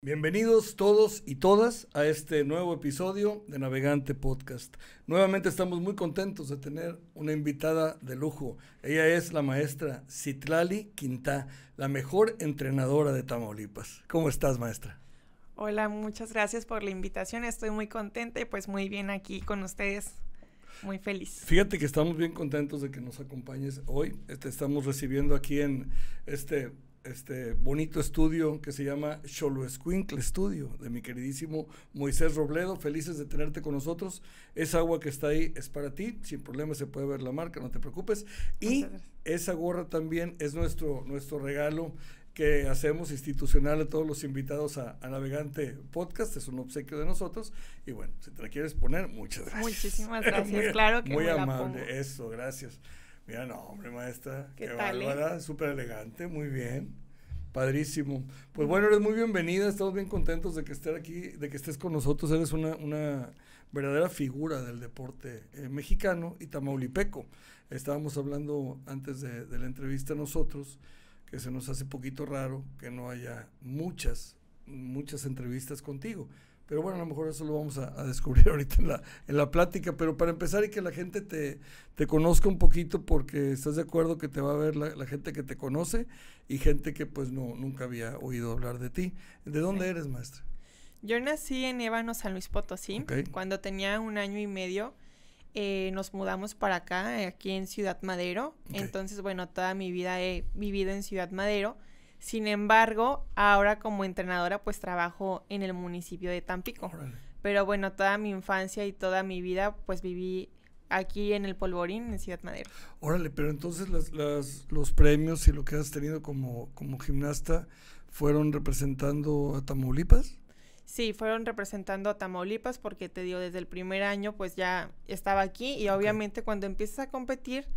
Bienvenidos todos y todas a este nuevo episodio de Navegante Podcast. Nuevamente estamos muy contentos de tener una invitada de lujo. Ella es la maestra Citlaly Quintá, la mejor entrenadora de Tamaulipas. ¿Cómo estás, maestra? Hola, muchas gracias por la invitación. Estoy muy contenta y pues muy bien aquí con ustedes. Muy feliz. Fíjate que estamos bien contentos de que nos acompañes hoy. Estamos recibiendo aquí en este bonito estudio que se llama Cholo Squinkle Estudio, de mi queridísimo Moisés Robledo. Felices de tenerte con nosotros. Esa agua que está ahí es para ti, sin problema se puede ver la marca, no te preocupes. Y esa gorra también es nuestro regalo que hacemos institucional a todos los invitados a Navegante Podcast. Es un obsequio de nosotros. Y bueno, si te la quieres poner, muchas gracias. Muchísimas gracias, muy, claro que muy amable, la pongo. Eso, gracias. Mira, no, hombre, maestra, qué bárbara, súper elegante, muy bien, padrísimo. Pues bueno, eres muy bienvenida, estamos bien contentos de que estés aquí, de que estés con nosotros. Eres una verdadera figura del deporte mexicano y tamaulipeco. Estábamos hablando antes de la entrevista nosotros, que se nos hace poquito raro que no haya muchas entrevistas contigo. Pero bueno, a lo mejor eso lo vamos a descubrir ahorita en la plática. Pero para empezar y que la gente te conozca un poquito, porque estás de acuerdo que te va a ver la gente que te conoce y gente que pues no, nunca había oído hablar de ti. ¿De dónde eres, maestra? Yo nací en Ébano, San Luis Potosí. Okay. Cuando tenía 1 año y medio nos mudamos para acá, aquí en Ciudad Madero. Okay. Entonces, bueno, toda mi vida he vivido en Ciudad Madero. Sin embargo, ahora como entrenadora pues trabajo en el municipio de Tampico. Órale. Pero bueno, toda mi infancia y toda mi vida pues viví aquí en el Polvorín, en Ciudad Madero. Órale, pero entonces los premios y lo que has tenido como gimnasta fueron representando a Tamaulipas. Sí, fueron representando a Tamaulipas porque te digo, desde el primer año pues ya estaba aquí y obviamente cuando empiezas a competir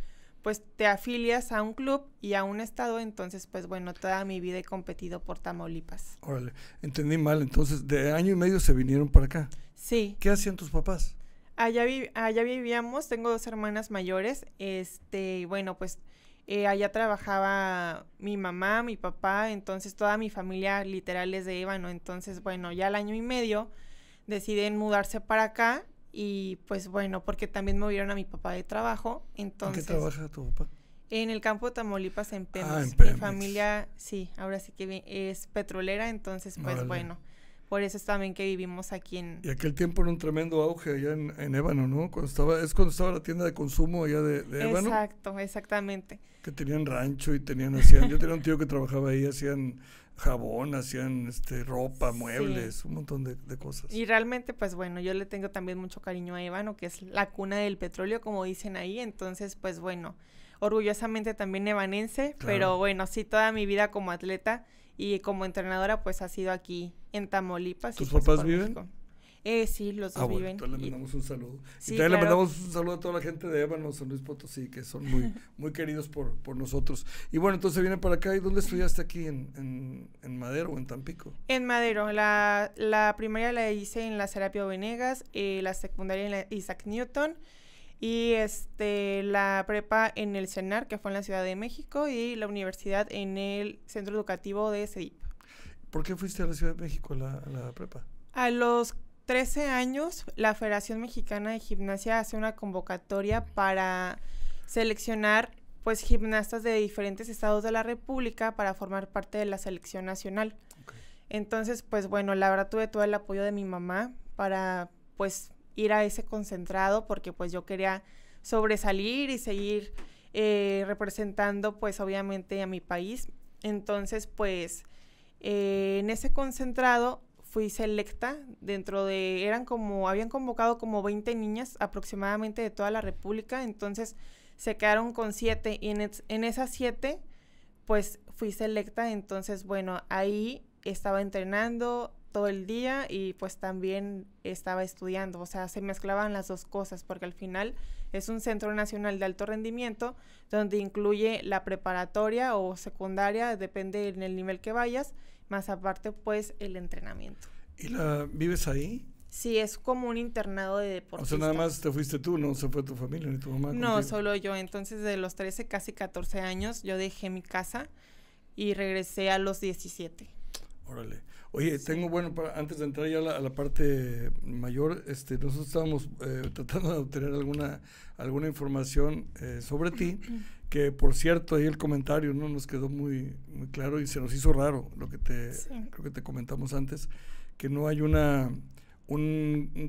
pues te afilias a un club y a un estado, entonces pues bueno, toda mi vida he competido por Tamaulipas. Órale, entendí mal, entonces de 1 año y medio se vinieron para acá. Sí. ¿Qué hacían tus papás? Allá vivíamos, tengo 2 hermanas mayores, bueno pues allá trabajaba mi mamá, mi papá, entonces toda mi familia literal es de Ébano, entonces bueno, ya al 1 año y medio deciden mudarse para acá. Y pues bueno, porque también movieron a mi papá de trabajo, entonces... ¿En qué trabaja tu papá? En el campo de Tamaulipas, en Pemex. Ah, en Pemex. Mi familia, sí, ahora sí que es petrolera, entonces pues bueno, por eso es también que vivimos aquí en... Y aquel tiempo era un tremendo auge allá en Ébano, ¿no? Cuando estaba la tienda de consumo allá de Ébano. Exacto, exactamente. Que tenían rancho y yo tenía un tío que trabajaba ahí, hacían jabón, hacían ropa, muebles, sí, un montón de cosas. Y realmente, pues bueno, yo le tengo también mucho cariño a Ébano, que es la cuna del petróleo, como dicen ahí, entonces, pues bueno, orgullosamente también ebanense, claro. Pero bueno, sí, toda mi vida como atleta y como entrenadora, pues ha sido aquí en Tamaulipas. ¿Tus papás viven? México. Sí, los dos viven. Entonces le mandamos un saludo. Sí, y también claro, le mandamos un saludo a toda la gente de Ébano, San Luis Potosí, que son muy, muy queridos por nosotros. Y bueno, entonces viene para acá. ¿Y dónde estudiaste aquí? ¿En Madero o en Tampico? En Madero. La primaria la hice en la Serapio Venegas, la secundaria en la Isaac Newton y la prepa en el CENAR, que fue en la Ciudad de México, y la universidad en el Centro Educativo de CEDIP. ¿Por qué fuiste a la Ciudad de México, a la prepa? A los 13 años, la Federación Mexicana de Gimnasia hace una convocatoria para seleccionar pues gimnastas de diferentes estados de la República para formar parte de la selección nacional. Okay. Entonces, pues bueno, la verdad tuve todo el apoyo de mi mamá para pues ir a ese concentrado porque pues yo quería sobresalir y seguir representando pues obviamente a mi país. Entonces, pues en ese concentrado fui selecta dentro de, habían convocado como 20 niñas aproximadamente de toda la República, entonces se quedaron con 7 y en esas 7 pues fui selecta, entonces bueno, ahí estaba entrenando todo el día y pues también estaba estudiando, o sea, se mezclaban las dos cosas porque al final es un centro nacional de alto rendimiento donde incluye la preparatoria o secundaria, depende en el nivel que vayas, más aparte pues el entrenamiento. ¿Y vives ahí? Sí, es como un internado de deportistas. O sea, nada más te fuiste tú, no se fue tu familia ni tu mamá. No, contigo. Solo yo, entonces de los 13, casi 14 años yo dejé mi casa y regresé a los 17. Órale. Oye, sí. Tengo, bueno, antes de entrar ya a la parte mayor, nosotros estábamos tratando de obtener alguna información sobre ti, que por cierto, ahí el comentario no nos quedó muy claro y se nos hizo raro lo que te, sí, creo que te comentamos antes, que no hay un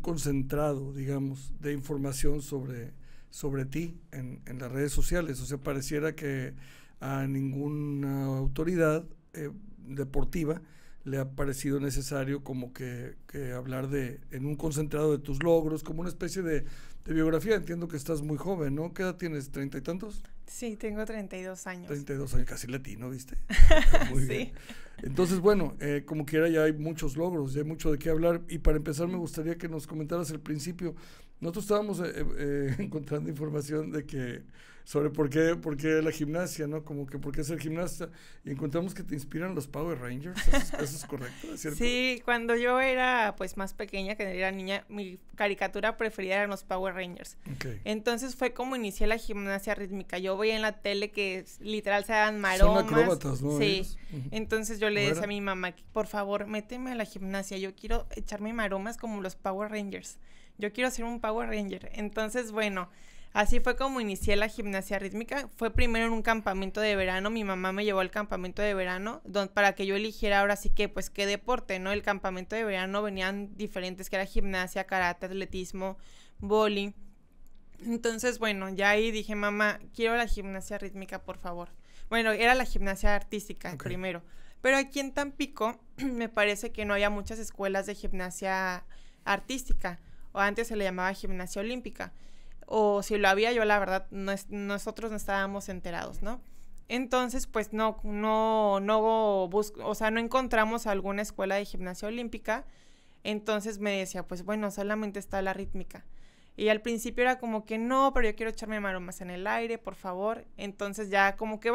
concentrado, digamos, de información sobre ti en las redes sociales. O sea, pareciera que a ninguna autoridad deportiva le ha parecido necesario como que hablar en un concentrado de tus logros, como una especie de biografía. Entiendo que estás muy joven, ¿no? ¿Qué edad tienes? ¿30 y tantos? Sí, tengo 32 años. 32 años, casi latino, ¿viste? Muy bien. Entonces, bueno, como quiera ya hay muchos logros, ya hay mucho de qué hablar. Y para empezar me gustaría que nos comentaras al principio. Nosotros estábamos encontrando información de que sobre por qué la gimnasia, ¿no? Como que por qué ser gimnasta. Y encontramos que te inspiran los Power Rangers. ¿Eso es correcto? ¿Es cierto? Sí, cuando yo era pues más pequeña, que era niña, mi caricatura preferida eran los Power Rangers. Okay. Entonces fue como inicié la gimnasia rítmica. Yo veía en la tele que literal se daban maromas. Son acróbatas, ¿no? Sí. Entonces yo le decía a mi mamá, por favor, méteme a la gimnasia. Yo quiero echarme maromas como los Power Rangers. Yo quiero ser un Power Ranger. Entonces, bueno, así fue como inicié la gimnasia rítmica. Fue primero en un campamento de verano. Mi mamá me llevó al campamento de verano para que yo eligiera ahora sí que, pues, qué deporte, ¿no? El campamento de verano venían diferentes, que era gimnasia, karate, atletismo, vóley. Entonces, bueno, ya ahí dije, mamá, quiero la gimnasia rítmica, por favor. Bueno, era la gimnasia artística primero. Pero aquí en Tampico me parece que no había muchas escuelas de gimnasia artística. O antes se le llamaba gimnasia olímpica, o si lo había, yo la verdad, nosotros no estábamos enterados, ¿no? Entonces, pues, no encontramos alguna escuela de gimnasia olímpica. Entonces me decía, pues, bueno, solamente está la rítmica. Y al principio era como que no, pero yo quiero echarme maromas en el aire, por favor. Entonces ya como que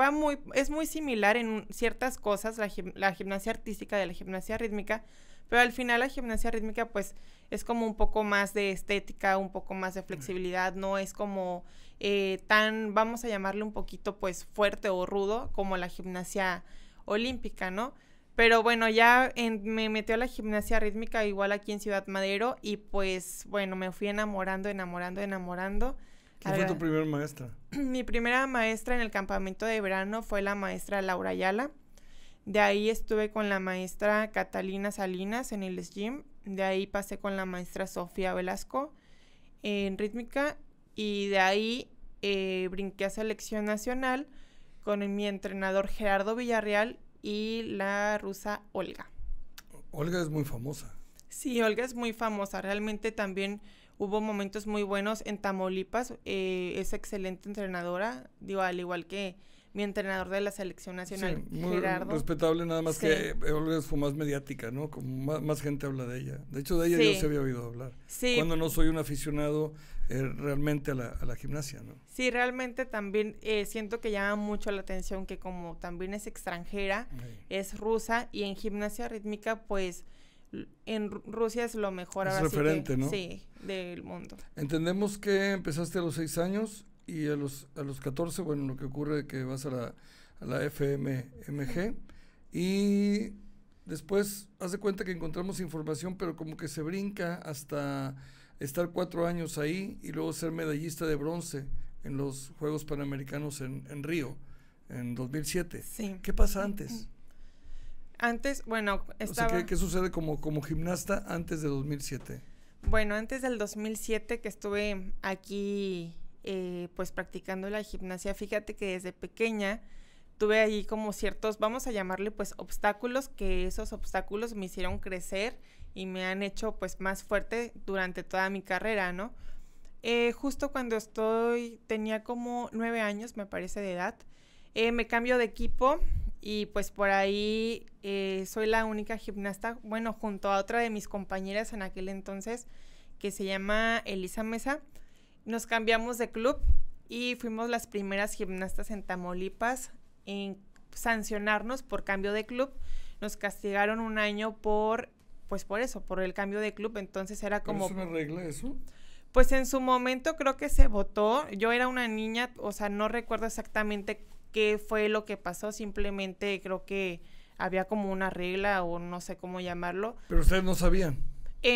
es muy similar en ciertas cosas la gimnasia artística de la gimnasia rítmica, pero al final la gimnasia rítmica pues es como un poco más de estética, un poco más de flexibilidad, no es como tan, vamos a llamarle un poquito pues fuerte o rudo como la gimnasia olímpica, ¿no? Pero bueno, ya me metió a la gimnasia rítmica igual aquí en Ciudad Madero y pues, bueno, me fui enamorando. ¿Quién fue tu primera maestra? Mi primera maestra en el campamento de verano fue la maestra Laura Ayala. De ahí estuve con la maestra Catalina Salinas en el gym. De ahí pasé con la maestra Sofía Velasco en rítmica. Y de ahí brinqué a selección nacional con mi entrenador Gerardo Villarreal y la rusa Olga. Olga es muy famosa. Sí, Olga es muy famosa. Realmente también hubo momentos muy buenos en Tamaulipas. Es excelente entrenadora, digo, al igual que mi entrenador de la selección nacional, sí, muy Gerardo. Respetable, nada más sí, que Olga fue más mediática, ¿no? Como más gente habla de ella. De hecho, de ella sí, yo se había oído hablar. Sí. Cuando no soy un aficionado realmente a la gimnasia, ¿no? Sí, realmente también siento que llama mucho la atención que como también es extranjera, sí, es rusa, y en gimnasia rítmica, pues, en Rusia es lo mejor. Es ahora referente, sí, ¿no? Sí, del mundo. Entendemos que empezaste a los 6 años y a los 14, bueno, lo que ocurre es que vas a la FMMG y después haz de cuenta que encontramos información, pero como que se brinca hasta estar 4 años ahí y luego ser medallista de bronce en los Juegos Panamericanos en Río, en 2007. Sí. ¿Qué pasa antes? Antes, bueno, estaba... O sea, ¿qué sucede como gimnasta antes de 2007? Bueno, antes del 2007 que estuve aquí, pues, practicando la gimnasia, fíjate que desde pequeña tuve ahí como ciertos, vamos a llamarle, pues, obstáculos, que esos obstáculos me hicieron crecer y me han hecho, pues, más fuerte durante toda mi carrera, ¿no? Justo cuando tenía como 9 años, me parece, de edad, me cambio de equipo y, pues, por ahí soy la única gimnasta, bueno, junto a otra de mis compañeras en aquel entonces, que se llama Elisa Mesa. Nos cambiamos de club y fuimos las primeras gimnastas en Tamaulipas en sancionarnos por cambio de club. Nos castigaron un año por eso, por el cambio de club. Entonces era como... ¿Es una regla eso? Pues en su momento creo que se votó. Yo era una niña, o sea, no recuerdo exactamente qué fue lo que pasó. Simplemente creo que había como una regla o no sé cómo llamarlo. ¿Pero ustedes no sabían?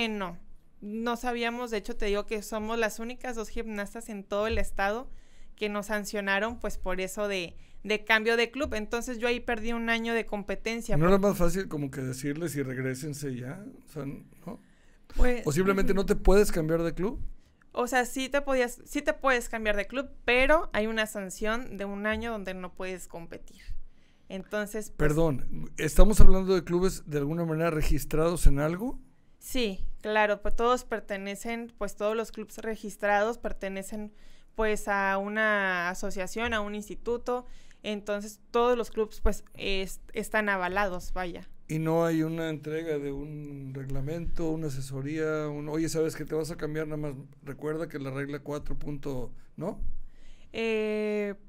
No, no sabíamos. De hecho, te digo que somos las únicas dos gimnastas en todo el estado que nos sancionaron, pues, por eso de cambio de club. Entonces, yo ahí perdí un año de competencia. ¿No era más fácil como que decirles y regrésense ya? O sea, ¿no? Pues, ¿o simplemente no te puedes cambiar de club? O sea, sí te puedes cambiar de club, pero hay una sanción de un año donde no puedes competir. Entonces, pues, perdón, ¿estamos hablando de clubes de alguna manera registrados en algo? Sí, claro, pues todos pertenecen, pues todos los clubes registrados pertenecen pues a una asociación, a un instituto. Entonces todos los clubes pues están avalados, vaya. ¿Y no hay una entrega de un reglamento, una asesoría, oye, sabes que te vas a cambiar, nada más recuerda que la regla 4. ¿No?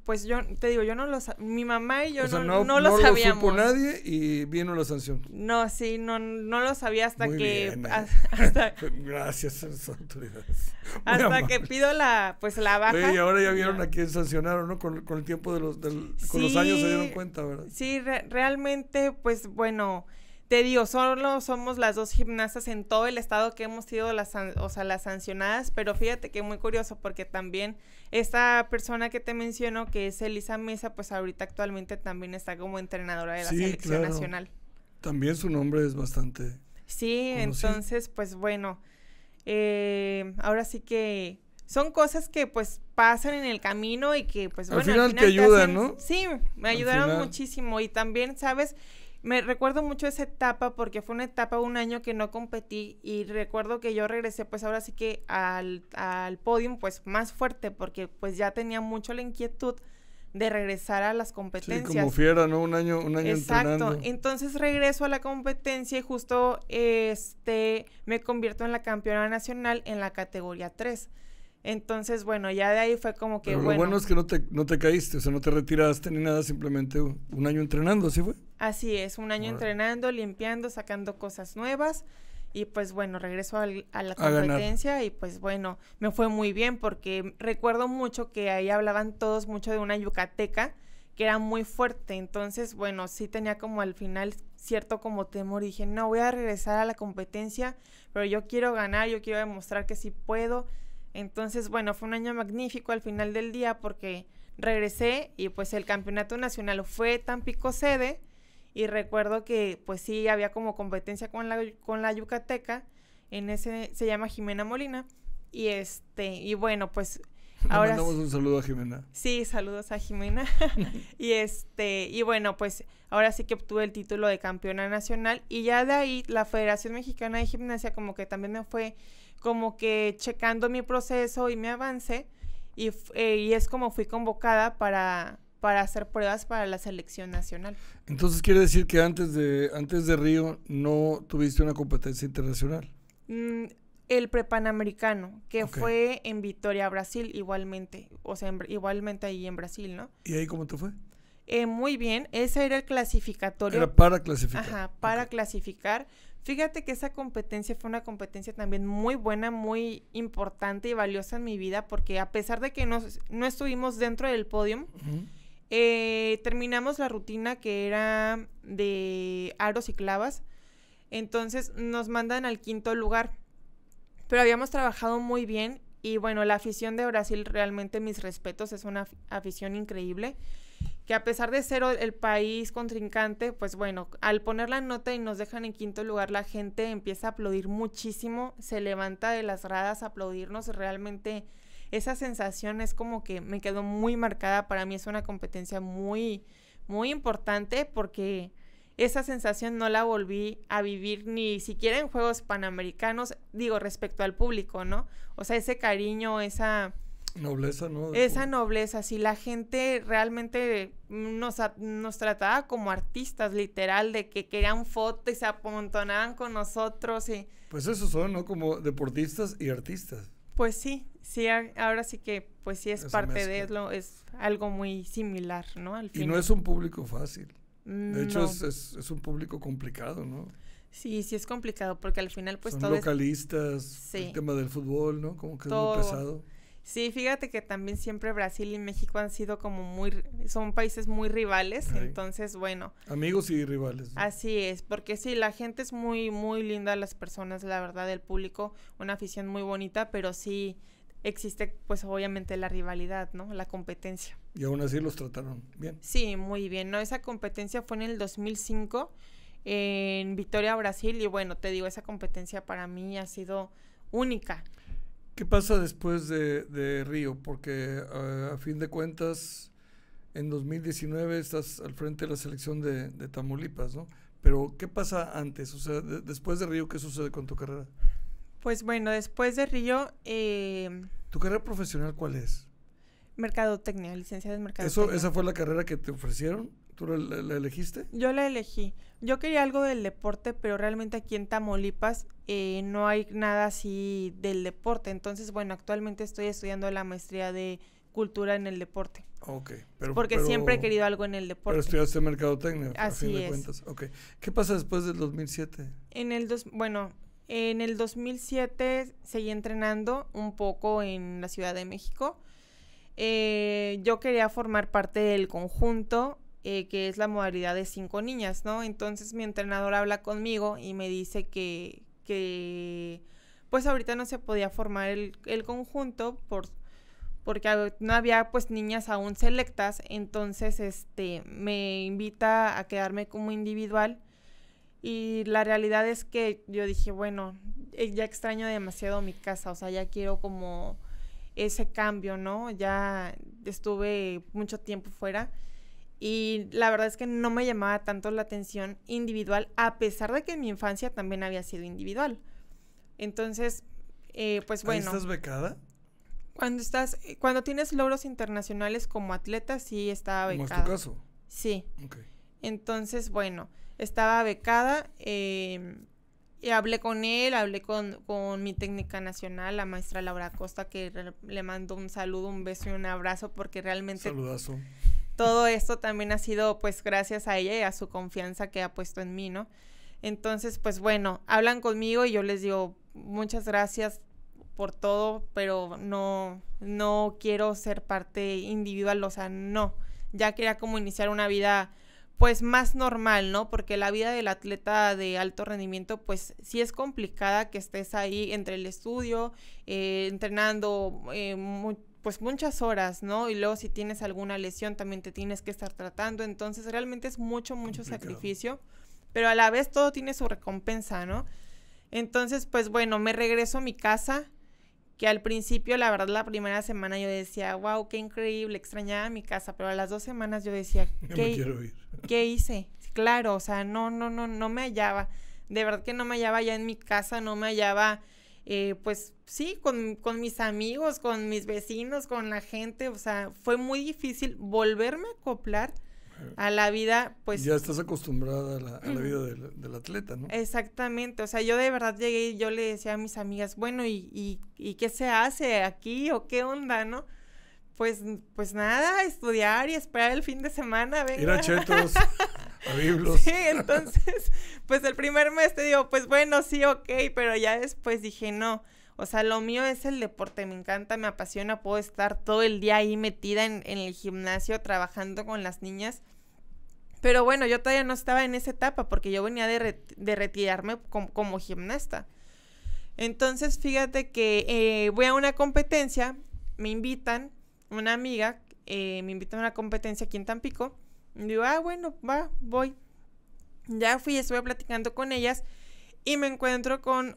Pues yo te digo, yo no lo sabía, mi mamá y yo, o sea, no lo sabíamos. No lo supo nadie y vino la sanción. No, sí, no lo sabía hasta muy que bien, hasta gracias a las autoridades. Hasta amable. Que pido la baja. Sí, y ahora ya vieron a quién sancionaron, ¿no? Con el tiempo de los años se dieron cuenta, ¿verdad? Sí, realmente, pues bueno, te digo, solo somos las dos gimnastas en todo el estado que hemos sido las sancionadas, pero fíjate que muy curioso porque también esta persona que te menciono, que es Elisa Mesa, pues ahorita actualmente también está como entrenadora de la selección nacional. También su nombre es bastante conocido. Entonces, pues bueno, ahora sí que son cosas que pues pasan en el camino y que pues bueno. Al final te ayudan, ¿no? Sí, me ayudaron muchísimo y también, ¿sabes? Me recuerdo mucho esa etapa porque fue una etapa, un año que no competí y recuerdo que yo regresé pues ahora sí que al podium pues más fuerte porque pues ya tenía mucho la inquietud de regresar a las competencias. Sí, como fiera, ¿no? Un año entrenando. Exacto, entonces regreso a la competencia y justo me convierto en la campeona nacional en la categoría 3. Entonces, bueno, ya de ahí fue como que, pero bueno. Lo bueno es que no te caíste, o sea, no te retiraste ni nada, simplemente un año entrenando, ¿sí fue? Así es, un año entrenando, limpiando, sacando cosas nuevas y pues bueno, regreso a la competencia y pues bueno, me fue muy bien porque recuerdo mucho que ahí hablaban todos mucho de una yucateca que era muy fuerte, entonces, bueno, sí tenía como al final cierto como temor, dije, no, voy a regresar a la competencia, pero yo quiero ganar, yo quiero demostrar que sí puedo. Entonces, bueno, fue un año magnífico al final del día porque regresé y pues el campeonato nacional fue Tampico sede y recuerdo que pues sí había como competencia con la yucateca, en ese se llama Jimena Molina y y bueno, pues ahora le mandamos un saludo a Jimena. Sí, saludos a Jimena. Y bueno, pues ahora sí que obtuve el título de campeona nacional y ya de ahí la Federación Mexicana de Gimnasia como que también me fue como que checando mi proceso y mi avance y es como fui convocada para hacer pruebas para la selección nacional. Entonces quiere decir que antes de Río no tuviste una competencia internacional. El prepanamericano, que fue en Vitoria, Brasil, igualmente, o sea, igualmente ahí en Brasil, ¿no? ¿Y ahí cómo te fue? Muy bien, ese era el clasificatorio. Era para clasificar. Ajá, para clasificar. Fíjate que esa competencia fue una competencia también muy buena, muy importante y valiosa en mi vida, porque a pesar de que no estuvimos dentro del podium, terminamos la rutina que era de aros y clavas, entonces nos mandan al 5.º lugar, pero habíamos trabajado muy bien y bueno, la afición de Brasil, realmente mis respetos, es una afición increíble, que a pesar de ser el país contrincante, pues bueno, al poner la nota y nos dejan en 5.º lugar, la gente empieza a aplaudir muchísimo, se levanta de las gradas a aplaudirnos, realmente esa sensación es como que me quedó muy marcada, para mí es una competencia muy, muy importante, porque esa sensación no la volví a vivir ni siquiera en Juegos Panamericanos, digo, respecto al público, ¿no? O sea, ese cariño, esa nobleza, ¿no? Esa nobleza, sí, la gente realmente nos trataba como artistas, literal, de que querían fotos y se amontonaban con nosotros. Y pues esos son, ¿no? Como deportistas y artistas. Pues sí, ahora sí que, pues sí, es parte de eso, es algo muy similar, ¿no? Al final. Y no es un público fácil. De hecho, es un público complicado, ¿no? Sí, sí es complicado, porque al final pues son todo localistas, el tema del fútbol, ¿no? Como que todo es muy pesado. Sí, fíjate que también siempre Brasil y México han sido como son países muy rivales, sí. Entonces, bueno. Amigos y rivales. Así es, porque sí, la gente es muy, muy linda, las personas, la verdad, el público, una afición muy bonita, pero sí existe, pues, obviamente la rivalidad, ¿no? La competencia. Y aún así los trataron bien. Sí, muy bien, ¿no? Esa competencia fue en el 2005 en Vitoria, Brasil, y bueno, te digo, esa competencia para mí ha sido única. ¿Qué pasa después de Río? Porque a fin de cuentas, en 2019 estás al frente de la selección de Tamaulipas, ¿no? Pero, ¿qué pasa antes? O sea, después de Río, ¿qué sucede con tu carrera? Pues bueno, después de Río... ¿Tu carrera profesional cuál es? Mercadotecnia, licenciada en mercadotecnia. ¿Esa fue la carrera que te ofrecieron? ¿Tú la elegiste? Yo la elegí. Yo quería algo del deporte, pero realmente aquí en Tamaulipas no hay nada así del deporte. Entonces, bueno, actualmente estoy estudiando la maestría de cultura en el deporte. Ok. Porque siempre he querido algo en el deporte. Pero estudiaste mercadotecnia, así a fin de cuentas. Ok. ¿Qué pasa después del 2007? En el 2007 seguí entrenando un poco en la Ciudad de México. Yo quería formar parte del conjunto, que es la modalidad de 5 niñas, ¿no? Entonces mi entrenador habla conmigo y me dice que pues ahorita no se podía formar el conjunto porque no había pues niñas aún selectas. Entonces me invita a quedarme como individual y la realidad es que yo dije, bueno, ya extraño demasiado mi casa, o sea, ya quiero como ese cambio, ¿no? Ya estuve mucho tiempo fuera. Y la verdad es que no me llamaba tanto la atención individual, a pesar de que en mi infancia también había sido individual. Entonces, pues bueno. ¿Estás becada? Cuando tienes logros internacionales como atleta, sí estaba becada. ¿Cómo es tu caso? Sí. Okay. Entonces, bueno, estaba becada y hablé con mi técnica nacional, la maestra Laura Acosta, que le mando un saludo, un beso y un abrazo, porque realmente... Saludazo. Todo esto también ha sido, pues, gracias a ella y a su confianza que ha puesto en mí, ¿no? Entonces, pues, bueno, hablan conmigo y yo les digo, muchas gracias por todo, pero no quiero ser parte individual, o sea, no. Ya quería como iniciar una vida, pues, más normal, ¿no? Porque la vida del atleta de alto rendimiento, pues, sí es complicada que estés ahí entre el estudio, entrenando pues muchas horas, ¿no? Y luego si tienes alguna lesión también te tienes que estar tratando, entonces realmente es mucho sacrificio, pero a la vez todo tiene su recompensa, ¿no? Entonces, pues bueno, me regreso a mi casa, que al principio, la verdad, la primera semana yo decía, wow, qué increíble, extrañaba mi casa, pero a las 2 semanas yo decía, ¿qué hice? Claro, o sea, no me hallaba, de verdad que no me hallaba ya en mi casa, no me hallaba... pues sí, con mis amigos, con mis vecinos, con la gente, o sea, fue muy difícil volverme a acoplar a la vida, pues... Ya estás acostumbrada a la vida del atleta, ¿no? Exactamente, o sea, yo de verdad llegué y yo le decía a mis amigas, bueno, ¿y qué se hace aquí o qué onda, no? Pues nada, estudiar y esperar el fin de semana, venga. Ir a chetos, a biblos. Sí, entonces, pues el primer mes te digo, pues bueno, sí, ok, pero ya después dije, no, o sea, lo mío es el deporte, me encanta, me apasiona, puedo estar todo el día ahí metida en el gimnasio trabajando con las niñas, pero bueno, yo todavía no estaba en esa etapa porque yo venía de retirarme como gimnasta. Entonces, fíjate que voy a una competencia, me invitan. Una amiga me invitó a una competencia aquí en Tampico. Y digo, ah, bueno, va, voy. Ya fui, estuve platicando con ellas y me encuentro con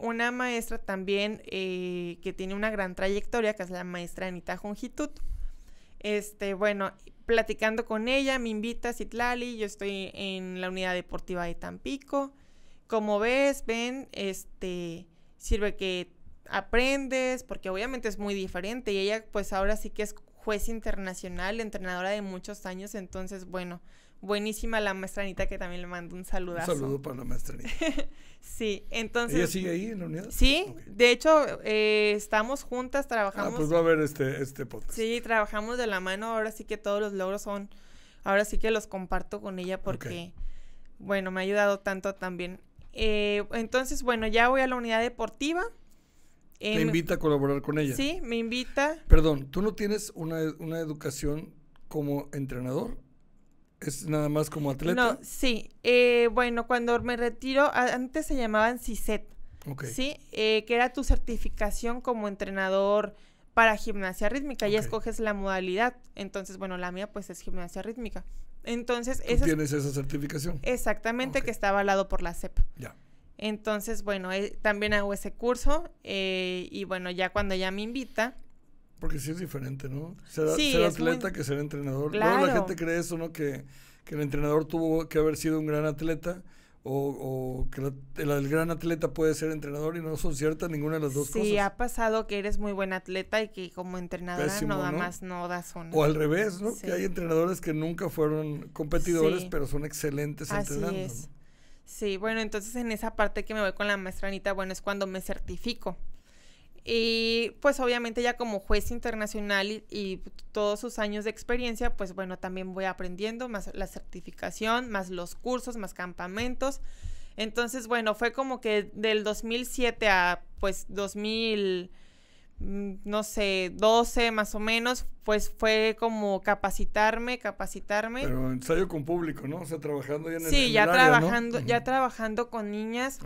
una maestra también que tiene una gran trayectoria, que es la maestra Anita Jongitud. Bueno, platicando con ella, me invita a Citlaly, yo estoy en la unidad deportiva de Tampico. Como ves, sirve que aprendes, porque obviamente es muy diferente y ella pues ahora sí que es juez internacional, entrenadora de muchos años, entonces bueno, buenísima la maestra Anita, que también le mando un saludazo. Un saludo para la maestra Anita. Sí, entonces. ¿Ella sigue ahí en la unidad? Sí, okay. De hecho estamos juntas, trabajamos. Ah, pues va a haber este podcast. Sí, trabajamos de la mano, ahora sí que todos los logros son, ahora sí que los comparto con ella porque, okay, bueno, me ha ayudado tanto también. Entonces bueno, ya voy a la unidad deportiva. Te invita a colaborar con ella. Sí, me invita. Perdón, ¿tú no tienes una educación como entrenador? ¿Es nada más como atleta? No, sí. Bueno, cuando me retiro, antes se llamaban CICET. Okay. Sí, que era tu certificación como entrenador para gimnasia rítmica. Okay. Ya escoges la modalidad. Entonces, bueno, la mía pues es gimnasia rítmica. Entonces, ¿tú tienes esa certificación? Exactamente, okay, que está avalado por la CEP. Ya. Entonces, bueno, también hago ese curso y bueno, ya cuando ella me invita. Porque sí es diferente, ¿no? Ser atleta que ser entrenador. Claro. Luego la gente cree eso, ¿no? Que el entrenador tuvo que haber sido un gran atleta o que el gran atleta puede ser entrenador y no son ciertas ninguna de las dos cosas. Sí, ha pasado que eres muy buen atleta y que como entrenadora pésimo, nada más no das una. O al revés, ¿no? Sí. Que hay entrenadores que nunca fueron competidores, sí, pero son excelentes entrenando. Así es. ¿No? Sí, bueno, entonces en esa parte que me voy con la maestra Anita, bueno, es cuando me certifico. Y pues obviamente ya como juez internacional y todos sus años de experiencia, pues bueno, también voy aprendiendo, más la certificación, más los cursos, más campamentos. Entonces, bueno, fue como que del 2007 a pues 2000, no sé, 12 más o menos, pues fue como capacitarme. Pero ensayo con público, ¿no? O sea, trabajando ya en el área, sí, ya trabajando, ¿no? Ya trabajando con niñas,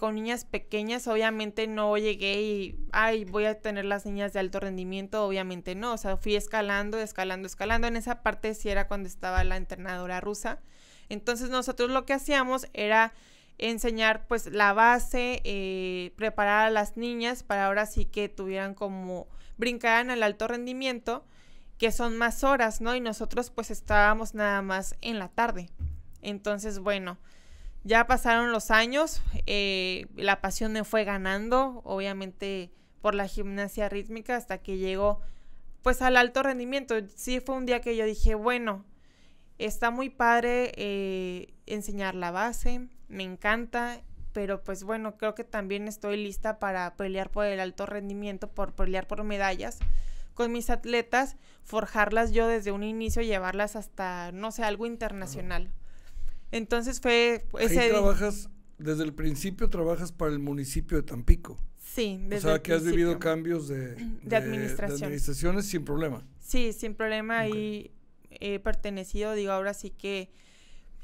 con niñas pequeñas. Obviamente no llegué y, ay, voy a tener las niñas de alto rendimiento, obviamente no. O sea, fui escalando. En esa parte sí era cuando estaba la entrenadora rusa. Entonces nosotros lo que hacíamos era enseñar pues la base, preparar a las niñas para ahora sí que tuvieran como, brincaran al alto rendimiento, que son más horas, ¿no? Y nosotros pues estábamos nada más en la tarde. Entonces, bueno, ya pasaron los años, la pasión me fue ganando, obviamente, por la gimnasia rítmica hasta que llegó pues al alto rendimiento. Sí fue un día que yo dije, bueno, está muy padre enseñar la base, me encanta, pero pues bueno, creo que también estoy lista para pelear por el alto rendimiento, por pelear por medallas con mis atletas, forjarlas yo desde un inicio, llevarlas hasta, no sé, algo internacional. Entonces fue ese día. Trabajas, desde el principio trabajas para el municipio de Tampico. Sí, desde el principio. O sea, que has vivido cambios de administración. De administraciones sin problema. Sí, sin problema, okay. Y he pertenecido, digo, ahora sí que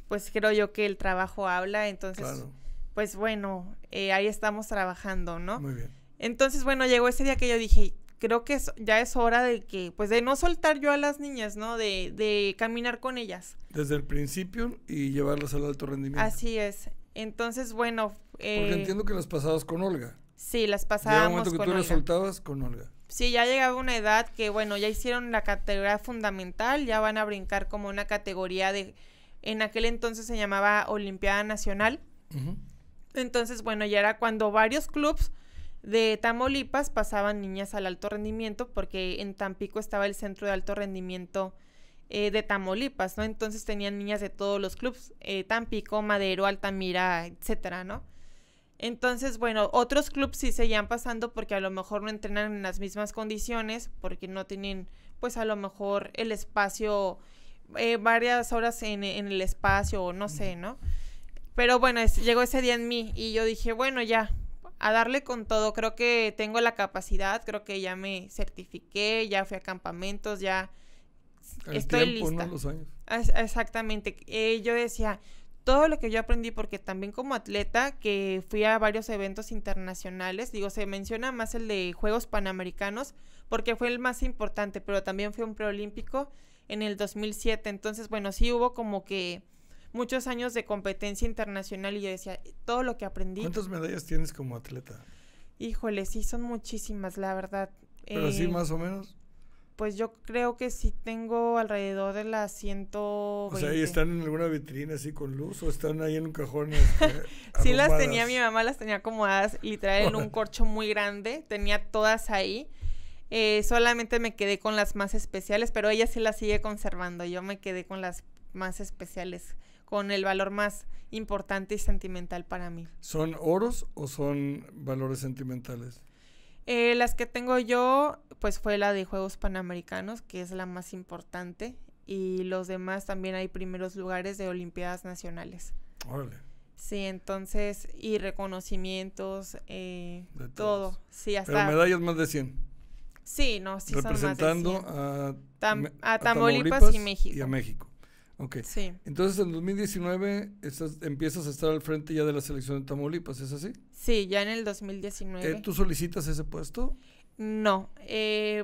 pues creo yo que el trabajo habla, entonces, claro, pues bueno, ahí estamos trabajando, ¿no? Muy bien. Entonces, bueno, llegó ese día que yo dije, creo que ya es hora de que, pues de no soltar yo a las niñas, ¿no? De caminar con ellas. Desde el principio y llevarlas al alto rendimiento. Así es. Entonces, bueno. Porque entiendo que las pasabas con Olga. Sí, las pasábamos con Olga. Llega un momento que tú las soltabas con Olga. Sí, ya llegaba una edad que, bueno, ya hicieron la categoría fundamental, ya van a brincar como una categoría de... En aquel entonces se llamaba Olimpiada Nacional. Uh-huh. Entonces, bueno, ya era cuando varios clubes de Tamaulipas pasaban niñas al alto rendimiento, porque en Tampico estaba el centro de alto rendimiento de Tamaulipas, ¿no? Entonces tenían niñas de todos los clubes, Tampico, Madero, Altamira, etcétera, ¿no? Entonces, bueno, otros clubes sí seguían pasando porque a lo mejor no entrenan en las mismas condiciones, porque no tienen, pues a lo mejor el espacio... varias horas en el espacio o no sé, ¿no? Pero bueno, llegó ese día en mí y yo dije, bueno, ya, a darle con todo, creo que tengo la capacidad, creo que ya me certifiqué, ya fui a campamentos, ya estoy lista. Los años. Exactamente, yo decía, todo lo que yo aprendí, porque también como atleta, que fui a varios eventos internacionales, digo, se menciona más el de Juegos Panamericanos, porque fue el más importante, pero también fue un preolímpico, en el 2007, entonces, bueno, sí hubo como que muchos años de competencia internacional y yo decía, todo lo que aprendí. ¿Cuántas medallas tienes como atleta? Híjole, sí, son muchísimas, la verdad. ¿Pero sí más o menos? Pues yo creo que sí tengo alrededor de las 120. O sea, ¿y están en alguna vitrina así con luz o están ahí en un cajón? Sí las tenía, mi mamá las tenía acomodadas, literal, en un corcho muy grande, tenía todas ahí. Solamente me quedé con las más especiales, pero ella sí las sigue conservando. Yo me quedé con las más especiales, con el valor más importante y sentimental para mí. ¿Son oros o son valores sentimentales? Las que tengo yo, pues fue la de Juegos Panamericanos, que es la más importante, y los demás también hay primeros lugares de Olimpiadas Nacionales. Órale. Sí, entonces, y reconocimientos, de todo. Sí, hasta... Pero medallas más de 100. Sí, no, sí son más de 100. Representando a Tamaulipas y México. Y a México. Ok. Sí. Entonces, en 2019 empiezas a estar al frente ya de la selección de Tamaulipas, ¿es así? Sí, ya en el 2019. ¿Tú solicitas ese puesto? No.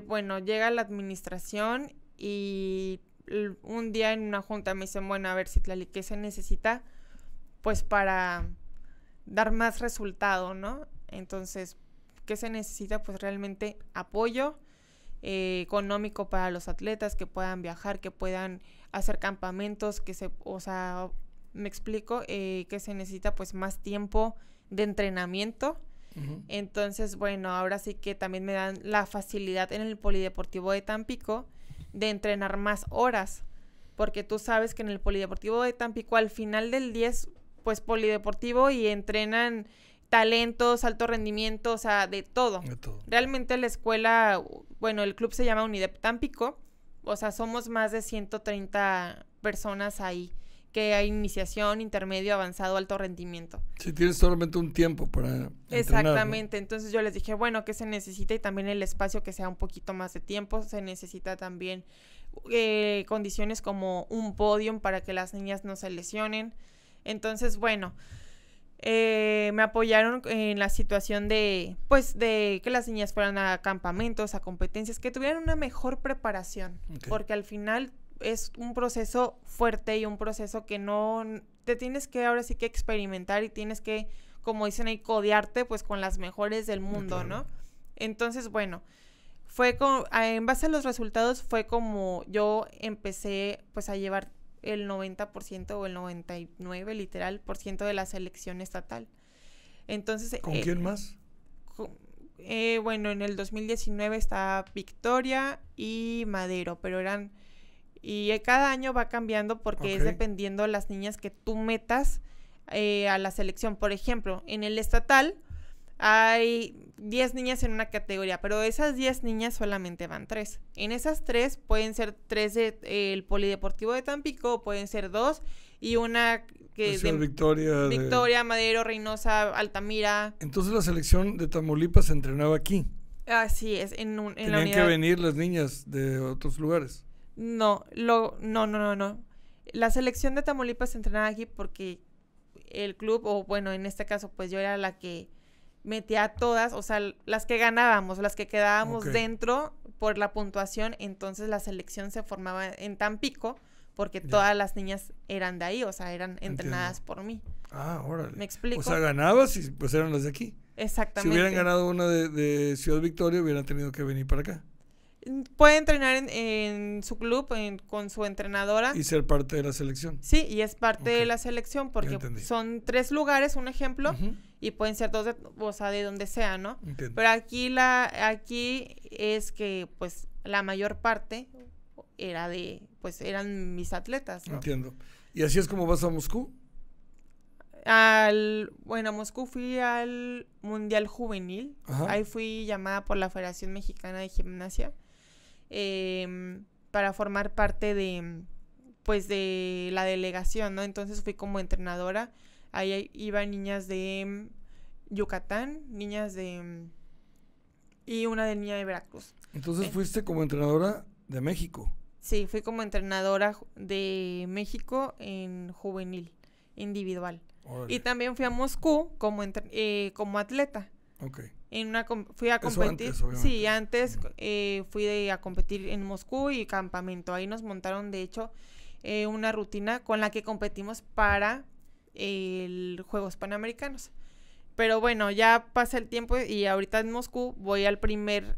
Bueno, llega la administración y un día en una junta me dicen, bueno, a ver, Citlaly, ¿qué se necesita? Pues para dar más resultado, ¿no? Entonces, ¿qué se necesita? Pues realmente apoyo económico para los atletas, que puedan viajar, que puedan hacer campamentos, que se, o sea, me explico, que se necesita pues más tiempo de entrenamiento. Uh-huh. Entonces, bueno, ahora sí que también me dan la facilidad en el Polideportivo de Tampico de entrenar más horas, porque tú sabes que en el Polideportivo de Tampico al final del día es pues polideportivo y entrenan talentos, alto rendimiento, o sea, de todo. De todo. Realmente la escuela, bueno, el club se llama Unidep Tampico, o sea, somos más de 130 personas ahí, que hay iniciación, intermedio, avanzado, alto rendimiento. Sí, tienes solamente un tiempo para entrenar, exactamente, ¿no? Entonces yo les dije, bueno, ¿qué se necesita? Y también el espacio que sea un poquito más de tiempo, se necesita también condiciones como un podium para que las niñas no se lesionen. Entonces, bueno, me apoyaron en la situación de, pues, de que las niñas fueran a campamentos, a competencias, que tuvieran una mejor preparación, okay, porque al final es un proceso fuerte y un proceso que no, te tienes que ahora sí que experimentar y tienes que, como dicen ahí, codearte pues con las mejores del mundo, okay, ¿no? Entonces, bueno, fue con, en base a los resultados fue como yo empecé pues a llevar el 90% o el 99% literal por ciento de la selección estatal. Entonces, ¿con quién más? Bueno, en el 2019 está Victoria y Madero, pero eran, y cada año va cambiando porque okay, es dependiendo las niñas que tú metas a la selección. Por ejemplo, en el estatal hay 10 niñas en una categoría, pero esas 10 niñas solamente van 3. En esas 3 pueden ser 3 del Polideportivo de Tampico, pueden ser 2 y una que es de Victoria, Madero, Reynosa, Altamira. Entonces la selección de Tamaulipas se entrenaba aquí. Así es, en la unidad. ¿Tenían que venir las niñas de otros lugares? No, no. La selección de Tamaulipas se entrenaba aquí porque el club, o bueno, en este caso, pues yo era la que metía a todas, o sea, las que ganábamos, las que quedábamos okay, dentro por la puntuación, entonces la selección se formaba en Tampico porque yeah, todas las niñas eran de ahí, o sea, eran entrenadas entiendo, por mí. Ah, órale. ¿Me explico? O sea, ganabas y pues eran las de aquí. Exactamente. Si hubieran ganado una de Ciudad Victoria, hubieran tenido que venir para acá. Puede entrenar en su club con su entrenadora y ser parte de la selección. Sí, y es parte okay, de la selección porque son 3 lugares, un ejemplo, uh-huh, y pueden ser 2 de, o sea, de donde sea, ¿no? Entiendo. Pero aquí aquí es que pues la mayor parte era de, pues eran mis atletas, ¿no? Entiendo. ¿Y así es como vas a Moscú? Bueno, a Moscú fui al Mundial Juvenil. Ajá. Ahí fui llamada por la Federación Mexicana de Gimnasia. Para formar parte de, pues, de la delegación, ¿no? Entonces fui como entrenadora, ahí iban niñas de Yucatán, niñas de, y una de niña de Veracruz. Entonces fuiste como entrenadora de México. Sí, fui como entrenadora de México en juvenil, individual. Órale. Y también fui a Moscú como atleta. Ok. En una fui a competir, eso antes, sí, antes fui a competir en Moscú y campamento, ahí nos montaron de hecho una rutina con la que competimos para el Juegos Panamericanos, pero bueno, ya pasa el tiempo y ahorita en Moscú voy al primer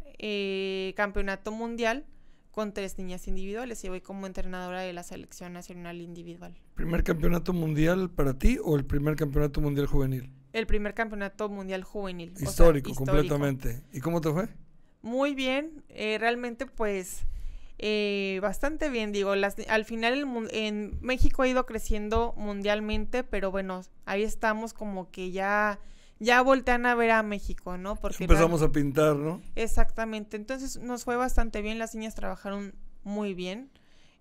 campeonato mundial con 3 niñas individuales y voy como entrenadora de la selección nacional individual. ¿Primer campeonato mundial para ti o el primer campeonato mundial juvenil? El primer campeonato mundial juvenil. Histórico, o sea, completamente. ¿Y cómo te fue? Muy bien, realmente pues bastante bien, digo, al final en México ha ido creciendo mundialmente, pero bueno, ahí estamos como que ya voltean a ver a México, ¿no? Porque empezamos a pintar, ¿no? Exactamente, entonces nos fue bastante bien, las niñas trabajaron muy bien.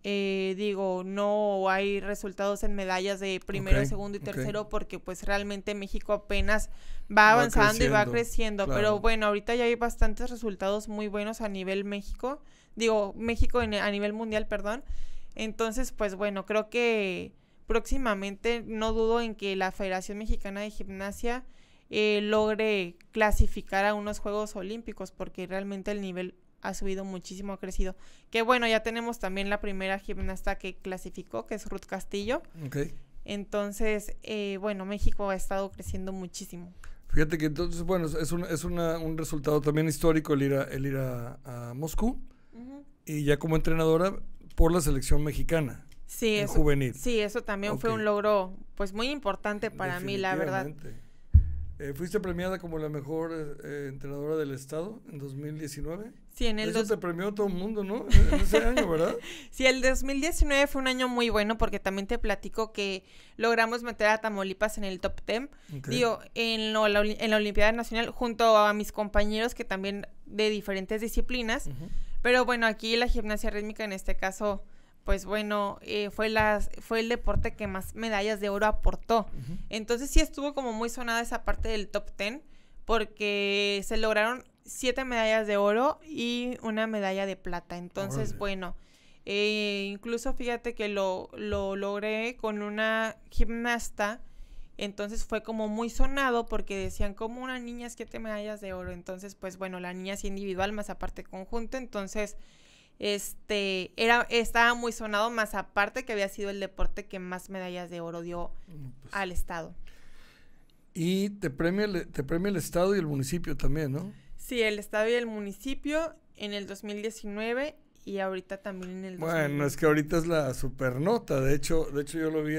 digo, no hay resultados en medallas de primero, segundo y tercero, porque pues realmente México apenas va avanzando y va creciendo, pero bueno, ahorita ya hay bastantes resultados muy buenos a nivel México, digo, a nivel mundial, perdón. Entonces, pues bueno, creo que próximamente no dudo en que la Federación Mexicana de Gimnasia logre clasificar a unos Juegos Olímpicos, porque realmente el nivel ha subido muchísimo, ha crecido. Que bueno, ya tenemos también la primera gimnasta que clasificó, que es Ruth Castillo. Okay. Entonces, bueno, México ha estado creciendo muchísimo. Fíjate que entonces, bueno, es un resultado también histórico el ir a Moscú. Uh-huh. Y ya como entrenadora por la selección mexicana. Sí, en juvenil. Sí, eso también fue un logro pues muy importante para mí, la verdad. ¿Fuiste premiada como la mejor entrenadora del estado en 2019? Sí, en el... Eso te premió todo el mundo, ¿no? En ese año, ¿verdad? Sí, el 2019 fue un año muy bueno porque también te platico que logramos meter a Tamaulipas en el top 10. Okay. Digo, en la Olimpiada Nacional, junto a mis compañeros que también de diferentes disciplinas. Uh-huh. Pero bueno, aquí la gimnasia rítmica en este caso... Pues bueno, fue el deporte que más medallas de oro aportó. Uh-huh. Entonces sí estuvo como muy sonada esa parte del top 10, porque se lograron 7 medallas de oro y una medalla de plata. Entonces, bueno, incluso fíjate que lo logré con una gimnasta, entonces fue como muy sonado porque decían como una niña 7 medallas de oro. Entonces, pues bueno, la niña es individual más aparte conjunto, entonces... estaba muy sonado, más aparte que había sido el deporte que más medallas de oro dio al estado. Y te premia el estado y el municipio también, ¿no? Sí, el estado y el municipio en el 2019 y ahorita también en el 2019. Bueno, es que ahorita es la supernota, de hecho yo lo vi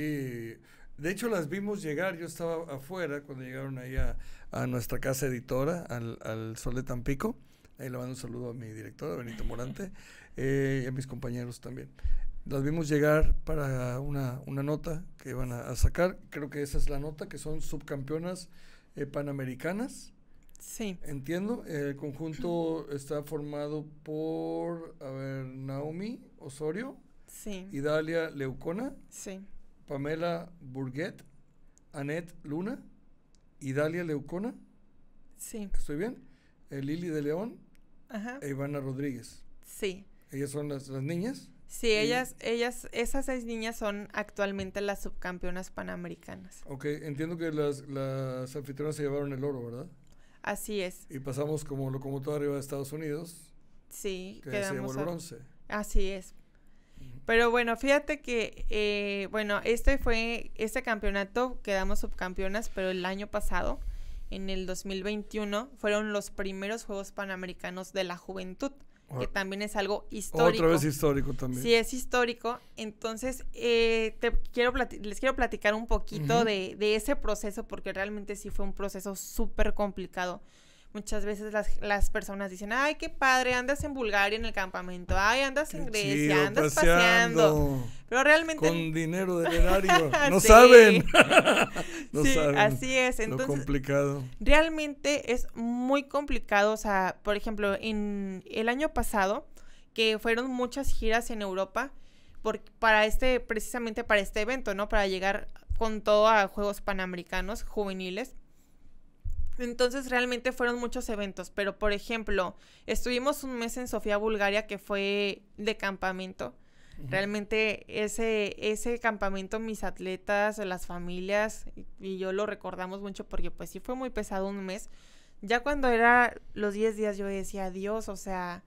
de hecho las vimos llegar, yo estaba afuera cuando llegaron ahí a nuestra casa editora, al Sol de Tampico. Ahí le mando un saludo a mi directora, Benito Morante, y a mis compañeros también. Las vimos llegar para una nota que iban a sacar. Creo que esa es la nota, que son subcampeonas panamericanas. Sí. Entiendo. El conjunto está formado por, a ver, Naomi Osorio. Sí. Idalia Leucona. Sí. Pamela Burguet. Annette Luna. Idalia Leucona. Sí. ¿Estoy bien? Lili de León. Ajá. E Ivana Rodríguez. Sí. ¿Ellas son las niñas? Sí, esas 6 niñas son actualmente las subcampeonas panamericanas. Ok, entiendo que las anfitrionas se llevaron el oro, ¿verdad? Así es. Y pasamos como locomotora de Estados Unidos. Sí, que se llevó el bronce. Así es. Pero bueno, fíjate que, bueno, este campeonato quedamos subcampeonas, pero el año pasado... En el 2021 fueron los primeros Juegos Panamericanos de la Juventud, que también es algo histórico. Otra vez histórico también. Sí, es histórico. Entonces, les quiero platicar un poquito de ese proceso, porque realmente sí fue un proceso súper complicado. Muchas veces las personas dicen, ay, qué padre, andas en Bulgaria en el campamento, ay, andas en Grecia, chido, andas paseando. Pero realmente... Con dinero del erario, no saben. No saben. Así es. Entonces, lo complicado. Realmente es muy complicado, o sea, por ejemplo, en el año pasado, que fueron muchas giras en Europa, precisamente para este evento, ¿no? Para llegar con todo a Juegos Panamericanos juveniles. Entonces, realmente fueron muchos eventos, pero, por ejemplo, estuvimos un mes en Sofía, Bulgaria, que fue de campamento. Uh-huh. Realmente, ese campamento, mis atletas, las familias, y yo lo recordamos mucho porque, pues, sí fue muy pesado un mes. Ya cuando era los 10 días, yo decía, adiós, o sea,